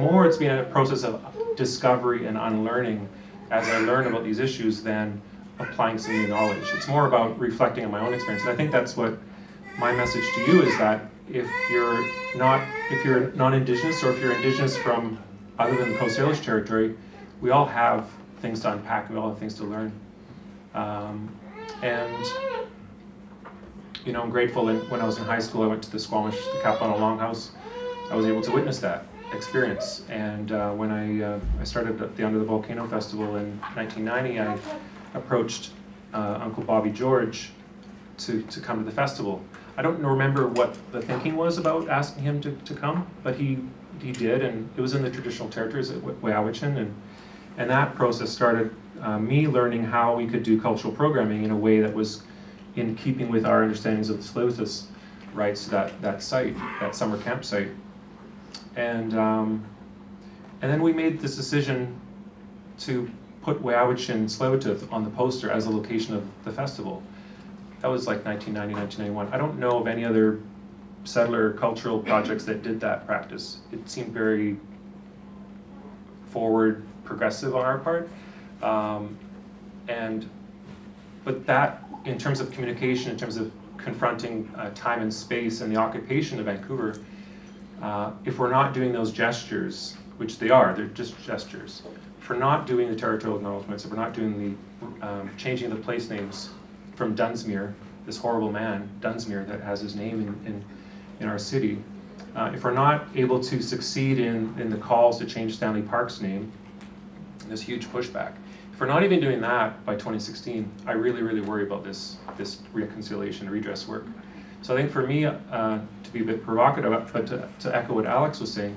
more it's been a process of discovery and unlearning as I learn about these issues than applying some new knowledge. It's more about reflecting on my own experience. And I think that's what my message to you is, that if you're not, if you're non-Indigenous, or if you're Indigenous from other than the Coast Salish territory, we all have things to unpack, we all have things to learn. Um, and you know, I'm grateful, and when I was in high school, I went to the Squamish, the Capilano Longhouse. I was able to witness that experience. And uh, when I, uh, I started the Under the Volcano Festival in nineteen ninety, I approached uh, Uncle Bobby George to, to come to the festival. I don't remember what the thinking was about asking him to, to come, but he, he did, and it was in the traditional territories at Whey-ah-Wichen, and, and that process started uh, me learning how we could do cultural programming in a way that was in keeping with our understandings of the Tsleil-Waututh rights to that, that site, that summer campsite. And um, and then we made this decision to put Whey-ah-Wichen Tsleil-Waututh on the poster as a location of the festival. That was like nineteen ninety, nineteen ninety-one. I don't know of any other settler cultural projects that did that practice. It seemed very forward, progressive on our part. Um, and but that, in terms of communication, in terms of confronting uh, time and space and the occupation of Vancouver, Uh, if we're not doing those gestures, which they are, they're just gestures, if we're not doing the territorial acknowledgements, if we're not doing the um, changing the place names from Dunsmuir, this horrible man, Dunsmuir, that has his name in, in, in our city, uh, if we're not able to succeed in, in the calls to change Stanley Park's name, this huge pushback, if we're not even doing that by twenty sixteen, I really, really worry about this, this reconciliation, redress work. So I think for me, uh, to be a bit provocative, but to, to echo what Aleks was saying,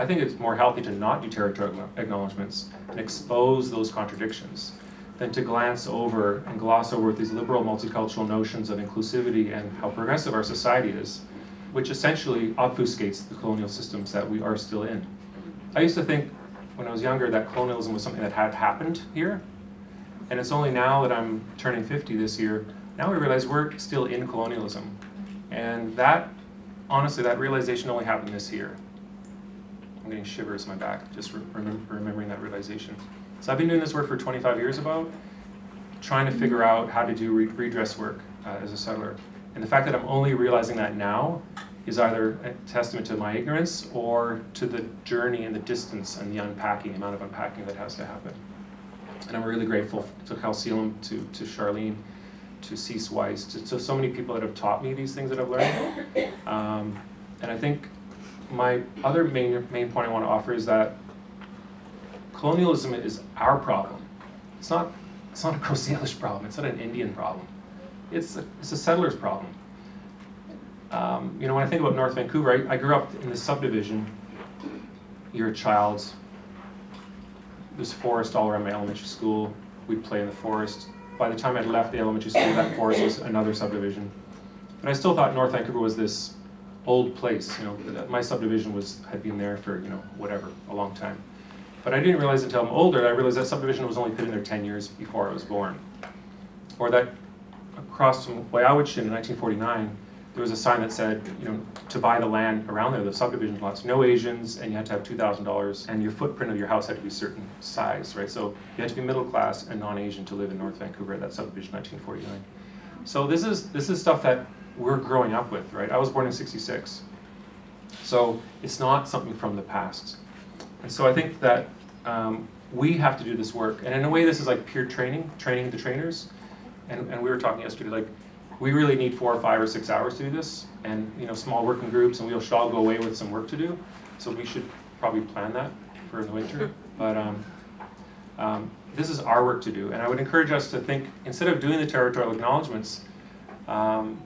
I think it's more healthy to not do territorial acknowledgements and expose those contradictions than to glance over and gloss over these liberal multicultural notions of inclusivity and how progressive our society is, which essentially obfuscates the colonial systems that we are still in. I used to think when I was younger that colonialism was something that had happened here, and it's only now that I'm turning fifty this year, now we realize we're still in colonialism. And that, honestly, that realization only happened this year. I'm getting shivers in my back just re remem remembering that realization. So I've been doing this work for twenty-five years about, trying to figure out how to do re redress work uh, as a settler. And the fact that I'm only realizing that now is either a testament to my ignorance or to the journey and the distance and the unpacking, the amount of unpacking that has to happen. And I'm really grateful to Khelsilem, to, to Charlene, to Cease Weiss, to, to so many people that have taught me these things that I've learned. Um, and I think my other main, main point I want to offer is that colonialism is our problem. It's not it's not a Coast Salish problem, it's not an Indian problem. It's a, it's a settler's problem. Um, you know, when I think about North Vancouver, I, I grew up in this subdivision. You're a child, there's forest all around my elementary school, we'd play in the forest. By the time I'd left the elementary school, that forest was another subdivision. But I still thought North Vancouver was this old place, you know, my subdivision was, had been there for, you know, whatever, a long time. But I didn't realize until I'm older, that I realized that subdivision was only put in there ten years before I was born. Or that across from Whey-ah-Wichen in nineteen forty-nine, there was a sign that said, you know, to buy the land around there, the subdivision lots, no Asians, and you had to have two thousand dollars, and your footprint of your house had to be a certain size, right? So you had to be middle class and non-Asian to live in North Vancouver at that subdivision nineteen forty-nine. So this is, this is stuff that we're growing up with, right? I was born in sixty-six. So it's not something from the past. And so I think that um, we have to do this work. And in a way, this is like peer training, training the trainers. And, and we were talking yesterday, like, we really need four or five or six hours to do this, and you know, small working groups, and we should all go away with some work to do. So we should probably plan that for the winter. But um, um, this is our work to do, and I would encourage us to think, instead of doing the territorial acknowledgements, um,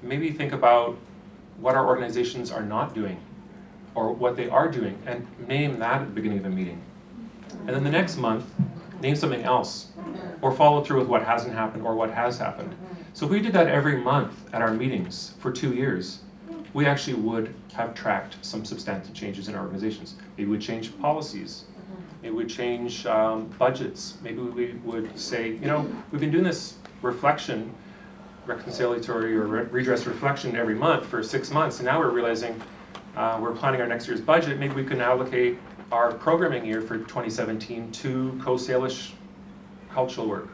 maybe think about what our organizations are not doing, or what they are doing, and name that at the beginning of the meeting. And then the next month, name something else, or follow through with what hasn't happened or what has happened. So if we did that every month at our meetings for two years, we actually would have tracked some substantive changes in our organizations. Maybe we would change policies. It would change um, budgets. Maybe we would say, you know, we've been doing this reflection, reconciliatory or re redress reflection every month for six months, and now we're realizing uh, we're planning our next year's budget. Maybe we can allocate our programming year for twenty seventeen to Coast Salish cultural work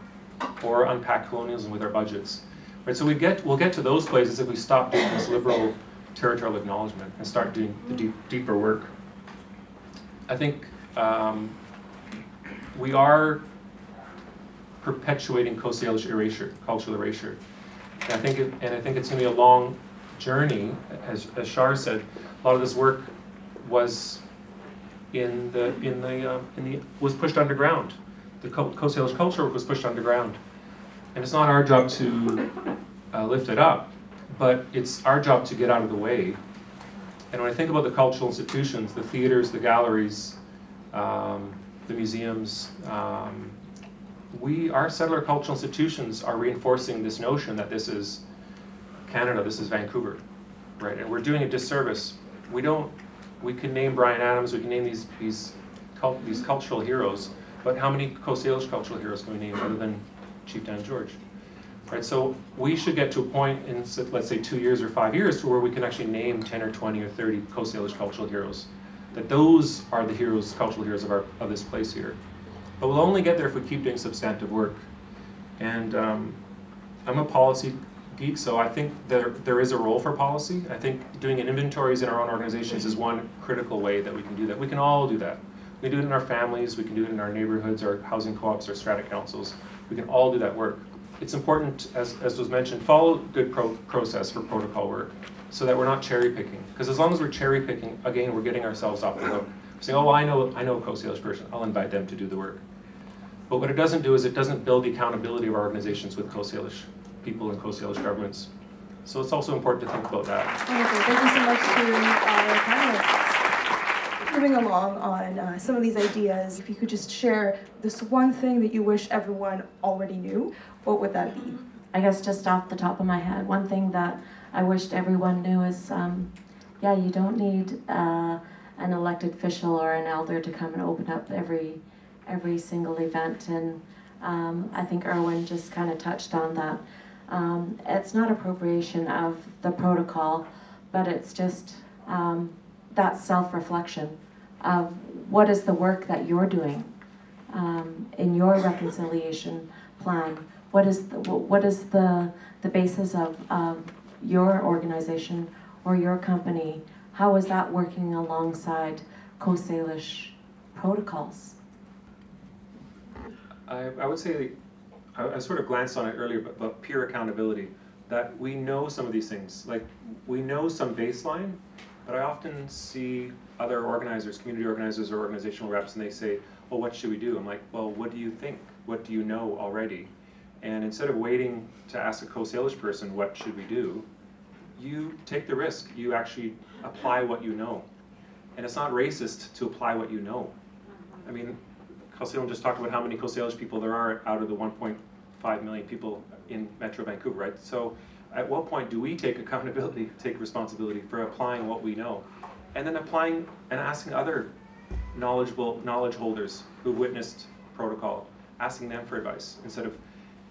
or unpack colonialism with our budgets. Right, so we get, we'll get to those places if we stop doing this liberal territorial acknowledgement and start doing the deep, deeper work. I think um, we are perpetuating Coast Salish erasure, cultural erasure. And I think, it, and I think it's going to be a long journey. As, as Shar said, a lot of this work was in the in the um, in the was pushed underground. The Coast Salish culture work was pushed underground. And it's not our job to uh, lift it up, but it's our job to get out of the way. And when I think about the cultural institutions, the theaters, the galleries, um, the museums, um, we, our settler cultural institutions are reinforcing this notion that this is Canada, this is Vancouver, right? And we're doing a disservice. We don't, we can name Bryan Adams, we can name these, these, cult, these cultural heroes, but how many Coast Salish cultural heroes can we name other than Chief Dan George, right? So we should get to a point in, let's say, two years or five years to where we can actually name ten or twenty or thirty Coast Salish cultural heroes. That those are the heroes, cultural heroes of our of this place here. But we'll only get there if we keep doing substantive work. And um, I'm a policy geek, so I think there there is a role for policy. I think doing inventories in our own organizations is one critical way that we can do that. We can all do that. We do it in our families. We can do it in our neighborhoods, our housing co-ops, our strata councils. We can all do that work. It's important, as, as was mentioned, follow good pro process for protocol work so that we're not cherry picking. Because as long as we're cherry picking, again, we're getting ourselves off the hook. We're saying, oh, well, I know, I know a Coast Salish person. I'll invite them to do the work. But what it doesn't do is it doesn't build the accountability of our organizations with Coast Salish people and Coast Salish governments. So it's also important to think about that. Wonderful. Thank you so much to our panelists. Moving along on uh, some of these ideas, if you could just share this one thing that you wish everyone already knew, what would that be? I guess just off the top of my head, one thing that I wished everyone knew is, um, yeah, you don't need uh, an elected official or an elder to come and open up every, every single event. And um, I think Irwin just kind of touched on that. Um, it's not appropriation of the protocol, but it's just, um, that self-reflection of what is the work that you're doing um, in your reconciliation plan. What is the, what is the the basis of, of your organization or your company? How is that working alongside Coast Salish protocols? I, I would say I, I sort of glanced on it earlier, but about peer accountability. That we know some of these things, like we know some baseline. But I often see other organizers, community organizers or organizational reps, and they say, well, what should we do? I'm like, well, what do you think? what do you know already? And instead of waiting to ask a Coast Salish person, what should we do, you take the risk. You actually apply what you know. And it's not racist to apply what you know. I mean, Khelsilem just talked about how many Coast Salish people there are out of the one point five million people in Metro Vancouver, right? So at what point do we take accountability, take responsibility for applying what we know? And then applying and asking other knowledgeable knowledge holders who witnessed protocol, asking them for advice instead of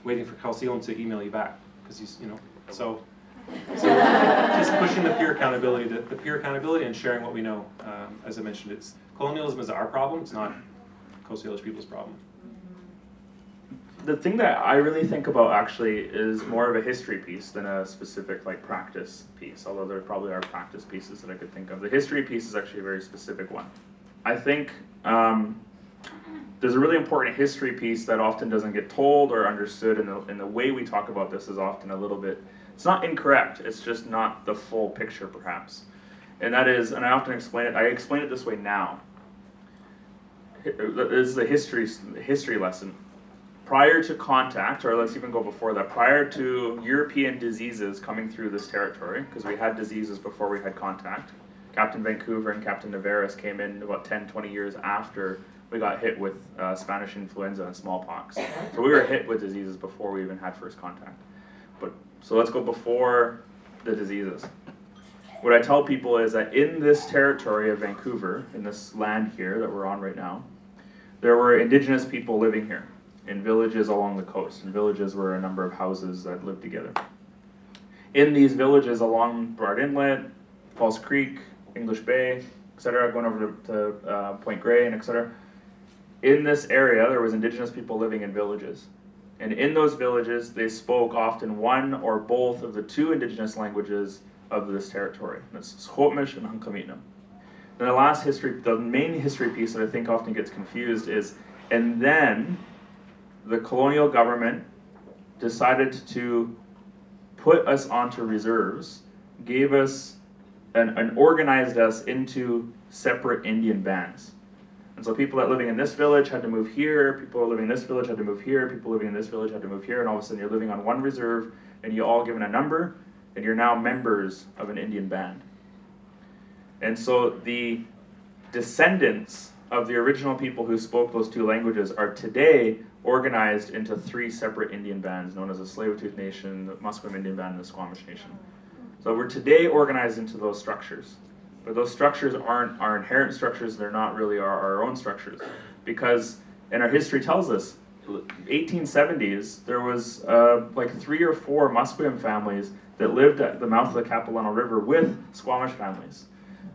waiting for Khelsilem to email you back, because he's, you know, so, so just pushing the peer accountability, the, the peer accountability and sharing what we know. Um, as I mentioned, it's colonialism is our problem, it's not Coast Salish people's problem. The thing that I really think about actually is more of a history piece than a specific like practice piece, although there probably are practice pieces that I could think of. The history piece is actually a very specific one. I think um, there's a really important history piece that often doesn't get told or understood, and the, and the way we talk about this is often a little bit, it's not incorrect, it's just not the full picture perhaps. And that is, and I often explain it, I explain it this way now. This is a history, history lesson. Prior to contact, or let's even go before that, prior to European diseases coming through this territory, because we had diseases before we had contact, Captain Vancouver and Captain Navarez came in about ten, twenty years after we got hit with uh, Spanish influenza and smallpox. So we were hit with diseases before we even had first contact. But so let's go before the diseases. What I tell people is that in this territory of Vancouver, in this land here that we're on right now, there were Indigenous people living here, in villages along the coast. In villages were a number of houses that lived together. In these villages along Broad Inlet, False Creek, English Bay, et cetera, going over to, to uh, Point Grey and et cetera. In this area, there was Indigenous people living in villages. And in those villages, they spoke often one or both of the two Indigenous languages of this territory. That's Squamish and Hunkamitnam. Then the last history, the main history piece that I think often gets confused is, and then, the colonial government decided to put us onto reserves, gave us and, and organized us into separate Indian bands. And so people that are living in this village had to move here, people living in this village had to move here, people living in this village had to move here, and all of a sudden you're living on one reserve and you're all given a number and you're now members of an Indian band. And so the descendants of the original people who spoke those two languages are today organized into three separate Indian bands known as the Tsleil-Waututh Nation, the Musqueam Indian Band, and the Squamish Nation. So we're today organized into those structures. But those structures aren't our inherent structures, they're not really our, our own structures. Because, and our history tells us, eighteen seventies, there was uh, like three or four Musqueam families that lived at the mouth of the Capilano River with Squamish families.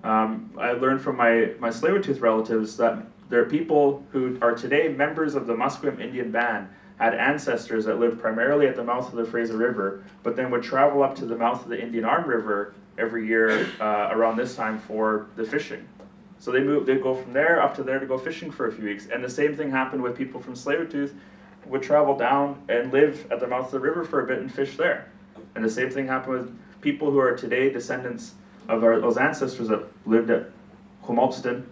Um, I learned from my, my Tsleil-Waututh relatives that there are people who are today members of the Musqueam Indian Band had ancestors that lived primarily at the mouth of the Fraser River, but then would travel up to the mouth of the Indian Arm River every year uh, around this time for the fishing. So they moved, they'd go from there up to there to go fishing for a few weeks. And the same thing happened with people from Tsleil-Waututh would travel down and live at the mouth of the river for a bit and fish there. And the same thing happened with people who are today descendants of our, those ancestors that lived at Qostamuk,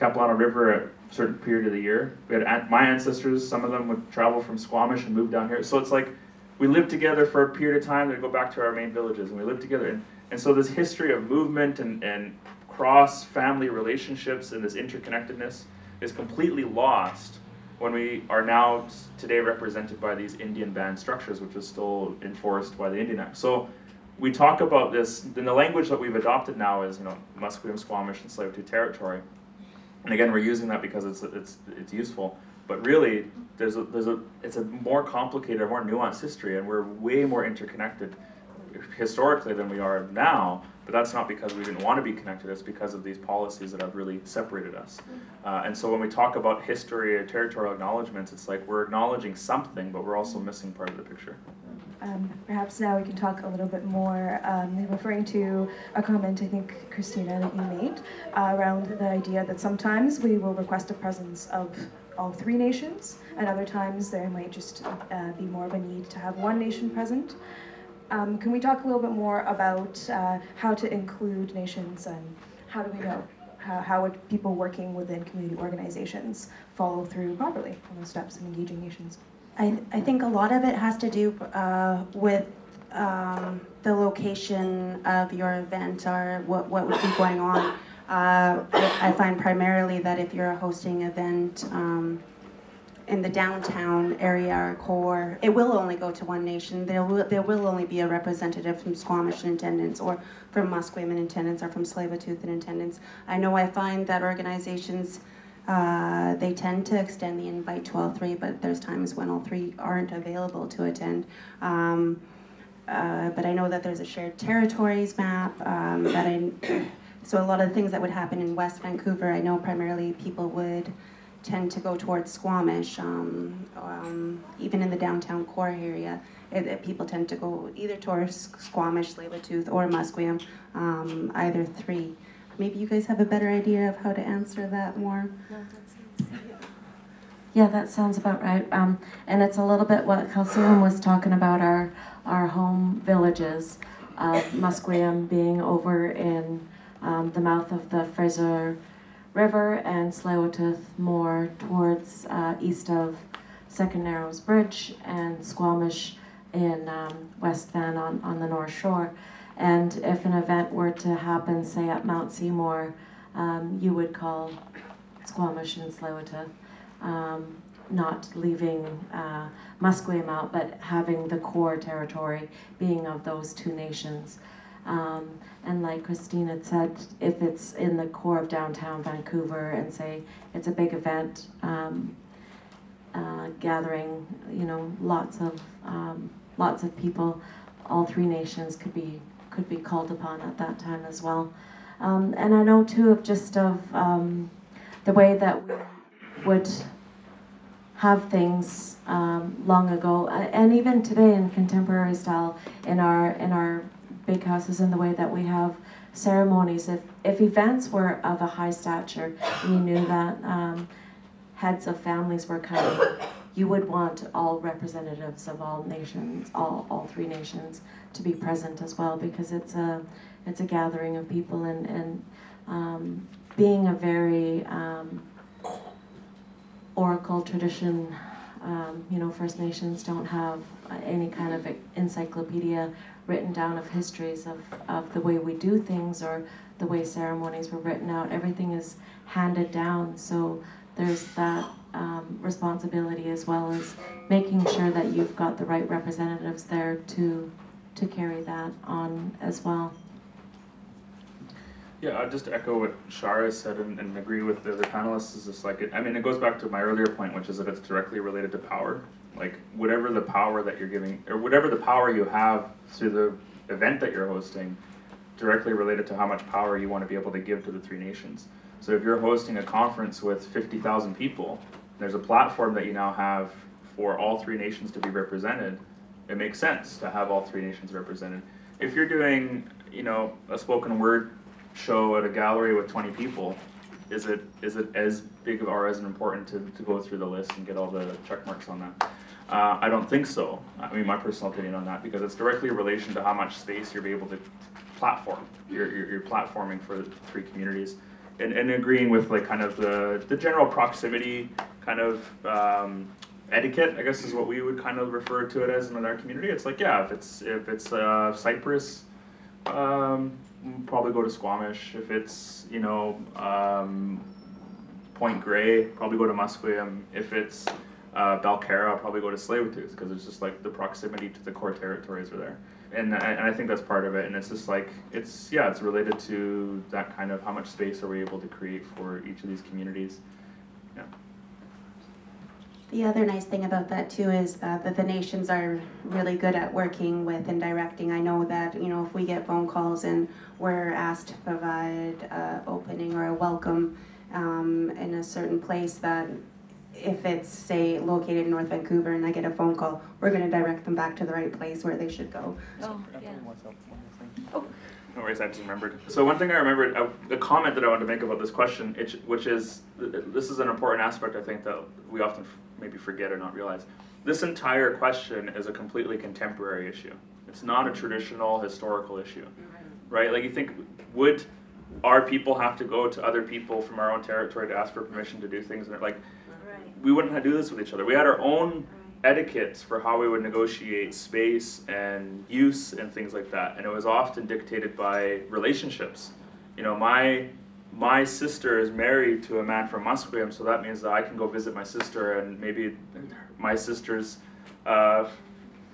Capilano River at a certain period of the year. We had my ancestors, some of them would travel from Squamish and move down here. So it's like we lived together for a period of time, then go back to our main villages and we lived together. And, and so this history of movement and, and cross-family relationships and this interconnectedness is completely lost when we are now today represented by these Indian band structures, which is still enforced by the Indian Act. So we talk about this, then the language that we've adopted now is, you know, Musqueam, Squamish, and Tsleil-Waututh territory. And again, we're using that because it's it's it's useful. But really, there's a there's a it's a more complicated, more nuanced history, and we're way more interconnected historically than we are now. But that's not because we didn't want to be connected. It's because of these policies that have really separated us. Uh, and so when we talk about history or territorial acknowledgements, it's like we're acknowledging something, but we're also missing part of the picture. Um, perhaps now we can talk a little bit more, um, referring to a comment I think Christina that you made uh, around the idea that sometimes we will request a presence of all three nations, and other times there might just uh, be more of a need to have one nation present. Um, can we talk a little bit more about uh, how to include nations and how do we know how, how would people working within community organizations follow through properly on those steps in engaging nations? I, th I think a lot of it has to do uh, with um, the location of your event or what, what would be going on. Uh, I find primarily that if you're hosting an event um, in the downtown area or core, it will only go to one nation. There will, there will only be a representative from Squamish in attendance or from Musqueam in attendance or from Tsleil-Waututh in attendance. I know I find that organizations, uh, they tend to extend the invite to all three, but there's times when all three aren't available to attend. Um, uh, but I know that there's a shared territories map um, that I, so a lot of the things that would happen in West Vancouver, I know primarily people would tend to go towards Squamish, um, um, even in the downtown core area. It, it, people tend to go either towards Squamish, Tsleil-Waututh, or Musqueam, um, either three. Maybe you guys have a better idea of how to answer that more. No, that sounds, yeah. yeah, that sounds about right. Um, and it's a little bit what Khelsilem was talking about, our, our home villages, uh, Musqueam being over in um, the mouth of the Fraser River and Tsleil-Waututh more towards uh, east of Second Narrows Bridge, and Squamish in um, West Van on, on the North Shore. And if an event were to happen, say at Mount Seymour, um, you would call Squamish and Tsleil-Waututh, um, not leaving uh, Musqueam out, but having the core territory being of those two nations. Um, and like Christine had said, if it's in the core of downtown Vancouver and say it's a big event, um, uh, gathering, you know, lots of um, lots of people, all three nations could be could be called upon at that time as well. Um, and I know too of just of um, the way that we would have things um, long ago, and even today in contemporary style in our in our. big houses, in the way that we have ceremonies. If, if events were of a high stature, you knew that um, heads of families were coming, you would want all representatives of all nations, all, all three nations, to be present as well, because it's a, it's a gathering of people, and, and um, being a very um, oracle tradition. Um, you know, First Nations don't have any kind of encyclopedia written down of histories of, of the way we do things or the way ceremonies were written out. Everything is handed down, so there's that um, responsibility as well as making sure that you've got the right representatives there to, to carry that on as well. Yeah, I'd just echo what Shara said and, and agree with the other panelists. Is just like, it, I mean, it goes back to my earlier point, which is that it's directly related to power. Like, whatever the power that you're giving, or whatever the power you have through the event that you're hosting, directly related to how much power you want to be able to give to the three nations. So if you're hosting a conference with fifty thousand people, there's a platform that you now have for all three nations to be represented. It makes sense to have all three nations represented. If you're doing, you know, a spoken word show at a gallery with twenty people, is it is it as big of or as important to, to go through the list and get all the check marks on that? Uh, I don't think so. I mean, my personal opinion on that, because it's directly in relation to how much space you're able to platform. You're, you're, you're platforming for the three communities. And, and agreeing with like kind of the, the general proximity kind of um, etiquette, I guess is what we would kind of refer to it as in our community. It's like, yeah, if it's, if it's uh, Cyprus, um, probably go to Squamish. If it's, you know, um, Point Grey, probably go to Musqueam. If it's uh, Belcarra, probably go to Tsleil-Waututh, because it's just like the proximity to the core territories are there. And I, and I think that's part of it. And it's just like, it's, yeah, it's related to that kind of how much space are we able to create for each of these communities. Yeah. The other nice thing about that too is uh, that the nations are really good at working with and directing. I know that, you know, if we get phone calls and we're asked to provide an opening or a welcome um, in a certain place, that if it's, say, located in North Vancouver and I get a phone call, we're going to direct them back to the right place where they should go. Oh, yeah. Oh. No worries, I just remembered. So one thing I remembered, uh, the comment that I wanted to make about this question, it, which is, this is an important aspect I think that we often f maybe forget or not realize. This entire question is a completely contemporary issue. It's not a traditional historical issue, right? Like, you think, would our people have to go to other people from our own territory to ask for permission to do things. And they're like, right. we wouldn't have to do this with each other. We had our own right. etiquettes for how we would negotiate space and use and things like that. And it was often dictated by relationships. You know, my my sister is married to a man from Musqueam, so that means that I can go visit my sister, and maybe my sister's uh,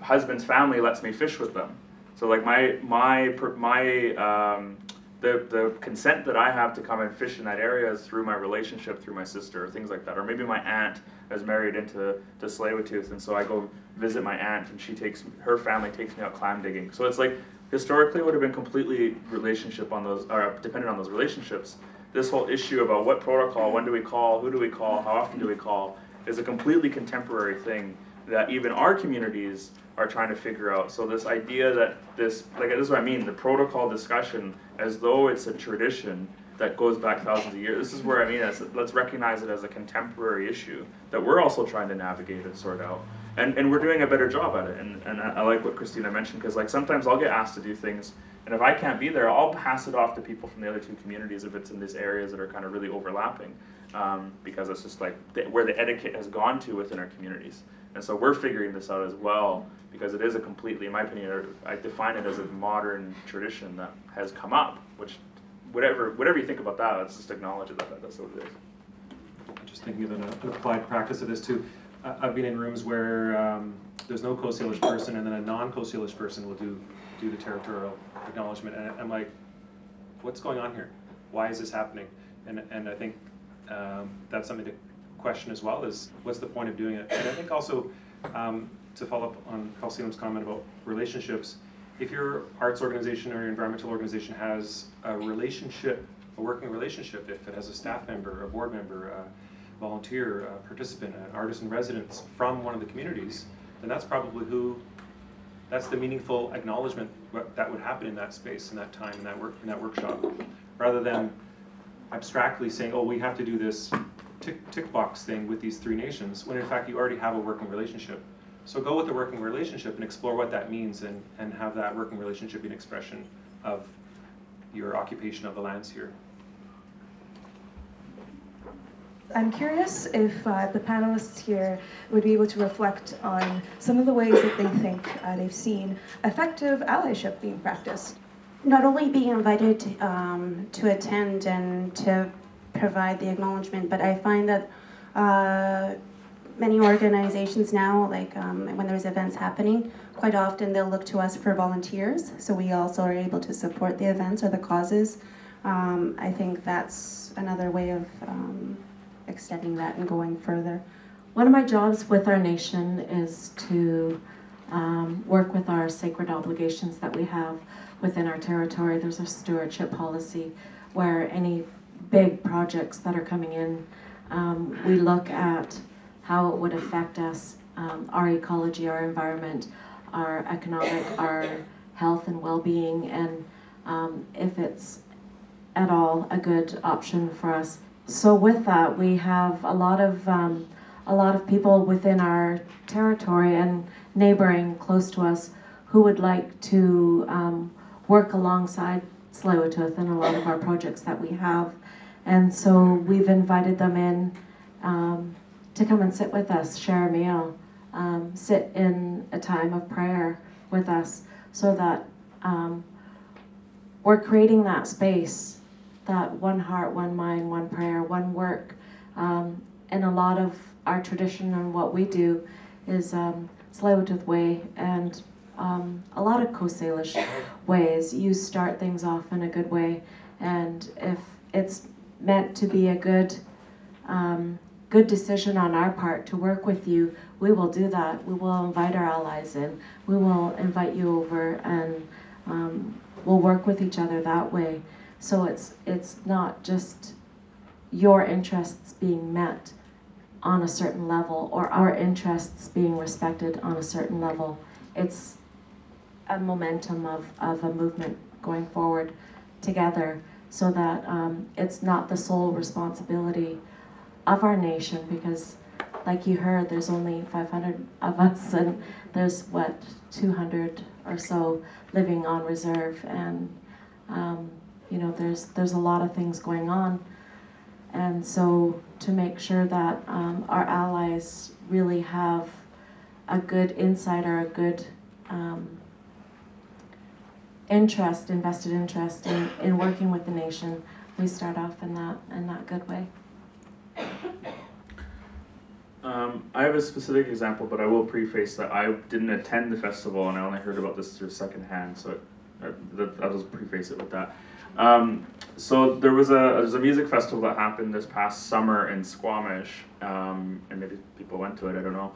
husband's family lets me fish with them. So like my my my um, the the consent that I have to come and fish in that area is through my relationship, through my sister, or things like that. Or maybe my aunt is married into to Tsleil-Waututh, and so I go visit my aunt, and she takes her family takes me out clam digging. So it's like, historically, it would have been completely relationship on those, or dependent on those relationships. This whole issue about what protocol, when do we call, who do we call, how often do we call, is a completely contemporary thing that even our communities are trying to figure out. So this idea that this, like this is what I mean, the protocol discussion, as though it's a tradition that goes back thousands of years. This is where I mean, that's, let's recognize it as a contemporary issue that we're also trying to navigate and sort out. And, and we're doing a better job at it, and, and I, I like what Christina mentioned, because like sometimes I'll get asked to do things, and if I can't be there, I'll pass it off to people from the other two communities if it's in these areas that are kind of really overlapping, um, because it's just like the, where the etiquette has gone to within our communities. And so we're figuring this out as well, because it is a completely, in my opinion, I define it as a modern tradition that has come up, which whatever whatever you think about that, let's just acknowledge it, that that's what it is. I'm just thinking of an, an applied practice of this too. I've been in rooms where um, there's no Coast Salish person, and then a non-Coast Salish person will do do the territorial acknowledgement, and I'm like, what's going on here? Why is this happening? And and I think um, that's something to question as well, is what's the point of doing it? And I think also um, to follow up on Khelsilem's comment about relationships, if your arts organization or your environmental organization has a relationship, a working relationship, if it has a staff member, a board member, uh, volunteer, uh, participant, an artist in residence from one of the communities, then that's probably who, that's the meaningful acknowledgement that would happen in that space, in that time, in that work, in that workshop, rather than abstractly saying, oh, we have to do this tick, tick box thing with these three nations, when in fact you already have a working relationship. So go with the working relationship and explore what that means, and, and have that working relationship be an expression of your occupation of the lands here. I'm curious if uh, the panelists here would be able to reflect on some of the ways that they think uh, they've seen effective allyship being practiced. Not only being invited um, to attend and to provide the acknowledgement, but I find that uh, many organizations now, like um, when there's events happening, quite often they'll look to us for volunteers, so we also are able to support the events or the causes. Um, I think that's another way of um, extending that and going further. One of my jobs with our nation is to um, work with our sacred obligations that we have within our territory. There's a stewardship policy where any big projects that are coming in, um, we look at how it would affect us, um, our ecology, our environment, our economic, our health and well-being, and um, if it's at all a good option for us. So with that, we have a lot of um, a lot of people within our territory and neighboring close to us who would like to um, work alongside Tsleil-Waututh in a lot of our projects that we have, and so we've invited them in um, to come and sit with us, share a meal, um, sit in a time of prayer with us, so that um, we're creating that space. That one heart, one mind, one prayer, one work. Um, and a lot of our tradition and what we do is um, Tsleil-Waututh way, and um, a lot of Coast Salish ways. You start things off in a good way, and if it's meant to be a good, um, good decision on our part to work with you, we will do that. We will invite our allies in. We will invite you over, and um, we'll work with each other that way. So it's, it's not just your interests being met on a certain level, or our interests being respected on a certain level. It's a momentum of, of a movement going forward together, so that um, it's not the sole responsibility of our nation, because like you heard, there's only five hundred of us, and there's what, two hundred or so living on reserve, and um, you know, there's there's a lot of things going on. And so to make sure that um, our allies really have a good insight or a good um, interest, invested interest in, in working with the nation, we start off in that, in that good way. Um, I have a specific example, but I will preface that I didn't attend the festival and I only heard about this through secondhand, so I, I, I'll just preface it with that. Um, so there was a there was a music festival that happened this past summer in Squamish, um, and maybe people went to it, I don't know.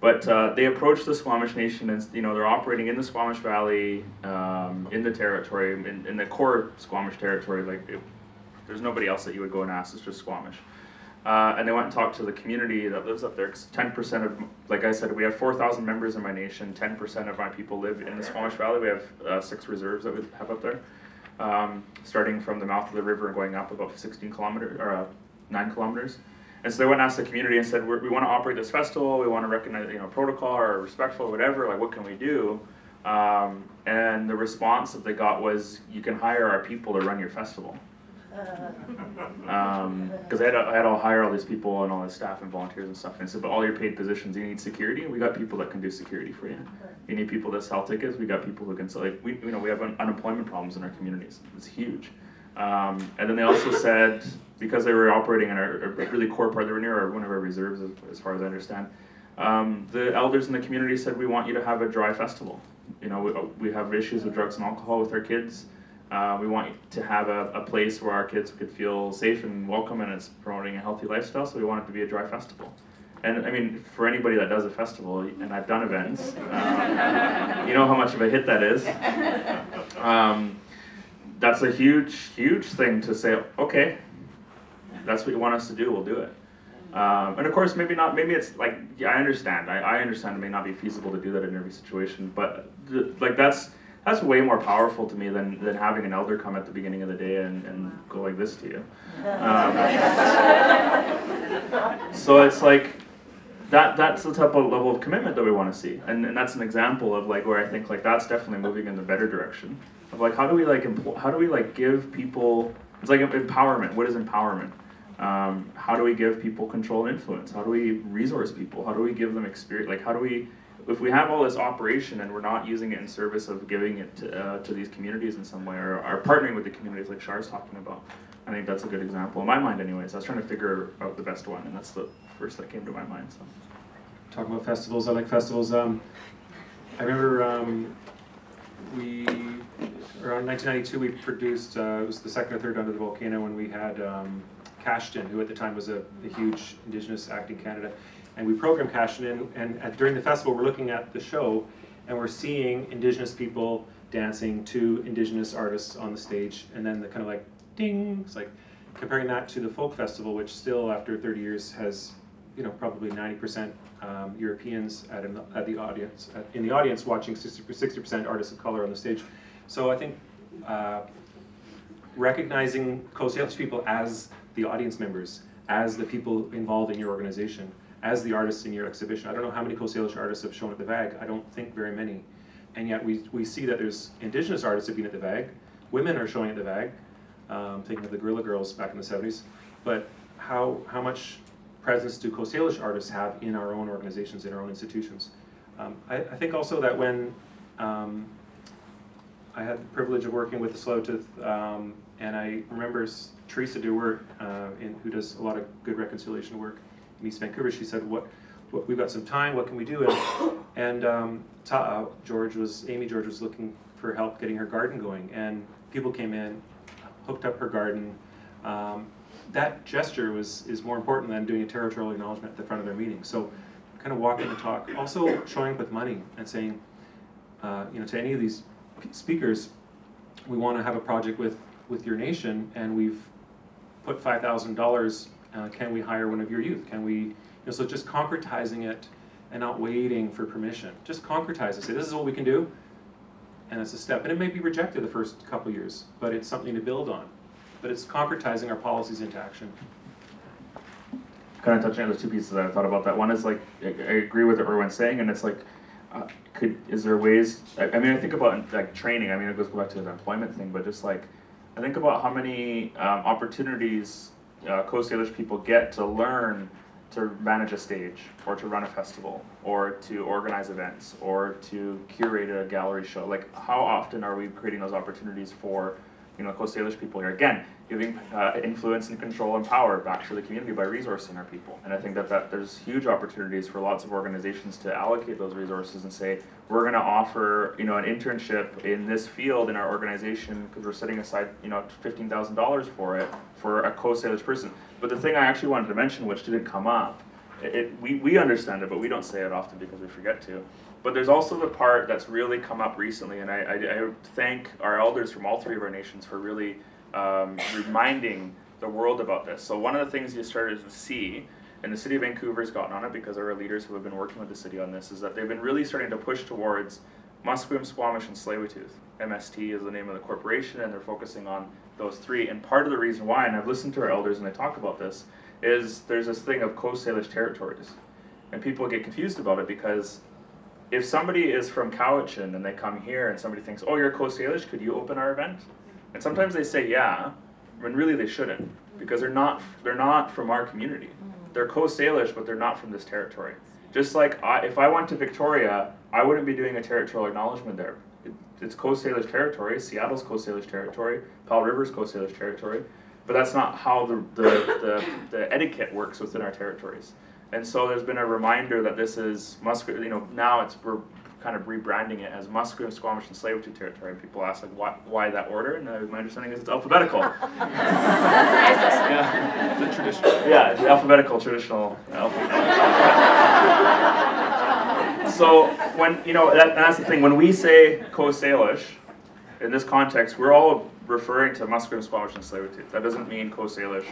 But uh, they approached the Squamish Nation, and you know they're operating in the Squamish Valley, um, in the territory, in, in the core Squamish territory. Like it, there's nobody else that you would go and ask. It's just Squamish. Uh, and they went and talked to the community that lives up there. ten percent of, like I said, we have four thousand members in my nation. ten percent of my people live in the Squamish Valley. We have uh, six reserves that we have up there, um, starting from the mouth of the river and going up about sixteen kilometers, or uh, nine kilometers. And so they went and asked the community and said, We're, we want to operate this festival. We want to recognize, you know, protocol or respectful or whatever. Like, what can we do? Um, and the response that they got was, you can hire our people to run your festival. Because um, I had I had to hire all these people and all this staff and volunteers and stuff, and so but all your paid positions, you need security. We got people that can do security for you. You need people that sell tickets. We got people who can sell. Like we you know we have un unemployment problems in our communities. It's huge. Um, and then they also said, because they were operating in our, a really core part, they were near our, one of our reserves as, as far as I understand. Um, the elders in the community said, we want you to have a dry festival. You know we we have issues with drugs and alcohol with our kids. Uh, we want to have a, a place where our kids could feel safe and welcome, and it's promoting a healthy lifestyle, so we want it to be a dry festival. And I mean, for anybody that does a festival, and I've done events, um, you know how much of a hit that is. Um, that's a huge, huge thing to say, okay, that's what you want us to do, we'll do it. Um, and of course, maybe not, maybe it's like, yeah, I understand, I, I understand it may not be feasible to do that in every situation, but like that's, That's way more powerful to me than, than having an elder come at the beginning of the day and, and go like this to you. Um, so it's like, that that's the type of level of commitment that we want to see. And, and that's an example of like where I think like that's definitely moving in the better direction. Of like, how do we like, how do we like give people, it's like empowerment. What is empowerment? Um, how do we give people control and influence? How do we resource people? How do we give them experience? Like how do we, if we have all this operation and we're not using it in service of giving it to, uh, to these communities in some way, or, or partnering with the communities like Char's talking about, I think that's a good example in my mind anyways. I was trying to figure out the best one, and that's the first that came to my mind. So, talking about festivals, I like festivals. Um, I remember um, we, around nineteen ninety-two, we produced, uh, it was the second or third Under the Volcano, when we had um, Cashton, who at the time was a, a huge Indigenous act in Canada. And we program Cashton in, and at, during the festival we're looking at the show and we're seeing Indigenous people dancing to Indigenous artists on the stage, and then the kind of like ding, it's like comparing that to the folk festival, which still after thirty years has, you know, probably ninety percent um, Europeans at, an, at the audience, at, in the audience watching sixty percent artists of color on the stage. So I think uh, recognizing Coast Salish people as the audience members, as the people involved in your organization, as the artists in your exhibition. I don't know how many Coast Salish artists have shown at the V A G. I don't think very many. And yet we, we see that there's Indigenous artists have been at the V A G. Women are showing at the V A G. Um, thinking of the Guerrilla Girls back in the seventies. But how, how much presence do Coast Salish artists have in our own organizations, in our own institutions? Um, I, I think also that when um, I had the privilege of working with the Tsleil-Waututh, um, and I remember Teresa Dewart, uh, in, who does a lot of good reconciliation work, in East Vancouver, she said, "What, what? We've got some time. What can we do?" And, and um, Ta'a George was Amy George was looking for help getting her garden going, and people came in, hooked up her garden. Um, that gesture was is more important than doing a territorial acknowledgement at the front of their meeting. So, kind of walking the talk. Also showing up with money and saying, uh, you know, to any of these speakers, we want to have a project with with your nation, and we've put five thousand dollars. Uh, can we hire one of your youth? Can we, you know, so just concretizing it and not waiting for permission. Just concretize it. Say, this is what we can do, and it's a step. And it may be rejected the first couple years, but it's something to build on. But it's concretizing our policies into action. Kind of touching on the two pieces that I thought about that. One is like, I agree with what Irwin's saying, and it's like, uh, could, is there ways, I, I mean, I think about like training. I mean, it goes back to the employment thing, but just like, I think about how many um, opportunities uh, Coast Salish people get to learn to manage a stage, or to run a festival, or to organize events, or to curate a gallery show. Like, how often are we creating those opportunities for, you know, Coast Salish people here? Again, giving uh, influence and control and power back to the community by resourcing our people. And I think that, that there's huge opportunities for lots of organizations to allocate those resources and say, we're going to offer, you know, an internship in this field in our organization because we're setting aside, you know, fifteen thousand dollars for it for a Coast Salish person. But the thing I actually wanted to mention, which didn't come up, it, it, we, we understand it, but we don't say it often because we forget to. But there's also the part that's really come up recently, and I, I, I thank our elders from all three of our nations for really Um, reminding the world about this. So one of the things you started to see, and the City of Vancouver has gotten on it because our leaders who have been working with the city on this, is that they've been really starting to push towards Musqueam, Squamish, and Tsleil-Waututh. M S T is the name of the corporation, and they're focusing on those three. And part of the reason why, and I've listened to our elders and they talk about this, is there's this thing of Coast Salish territories. And people get confused about it because if somebody is from Cowichan and they come here and somebody thinks, oh, you're Coast Salish, could you open our event? And sometimes they say yeah, when really they shouldn't, because they're not they're not from our community. They're Coast Salish, but they're not from this territory. Just like I, if I went to Victoria, I wouldn't be doing a territorial acknowledgement there. It, it's Coast Salish territory. Seattle's Coast Salish territory. Powell River's Coast Salish territory. But that's not how the the, the the etiquette works within our territories. And so there's been a reminder that this is Musqueam. You know, now it's we're kind of rebranding it as Musqueam, Squamish, and Tsleil-Waututh territory. And people ask, like, why, why that order? And uh, my understanding is it's alphabetical. Yeah, it's a traditional. Yeah, it's alphabetical, traditional. Alphabetical. So when you know that, that's the thing. When we say Coast Salish, in this context, we're all referring to Musqueam, Squamish, and Tsleil-Waututh. That doesn't mean Coast Salish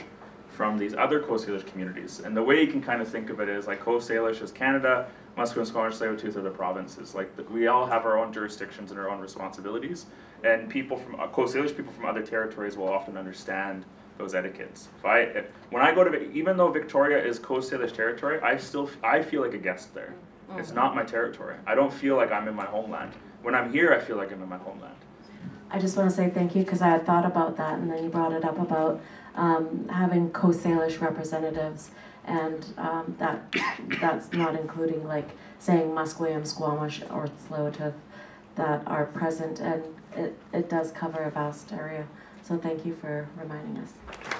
from these other Coast Salish communities. And the way you can kind of think of it is like Coast Salish is Canada, Musqueam, Squamish, Tsleil-Waututh are the provinces. Like the, we all have our own jurisdictions and our own responsibilities, and people from uh, Coast Salish people from other territories will often understand those etiquettes. If I, if, when I go to, even though Victoria is Coast Salish territory, I still I feel like a guest there. Mm-hmm. It's not my territory. I don't feel like I'm in my homeland. When I'm here, I feel like I'm in my homeland. I just want to say thank you because I had thought about that, and then you brought it up about um, having Coast Salish representatives. And um, that that's not including like saying Musqueam, Squamish, or Tsleil-Waututh that are present, and it, it does cover a vast area. So thank you for reminding us.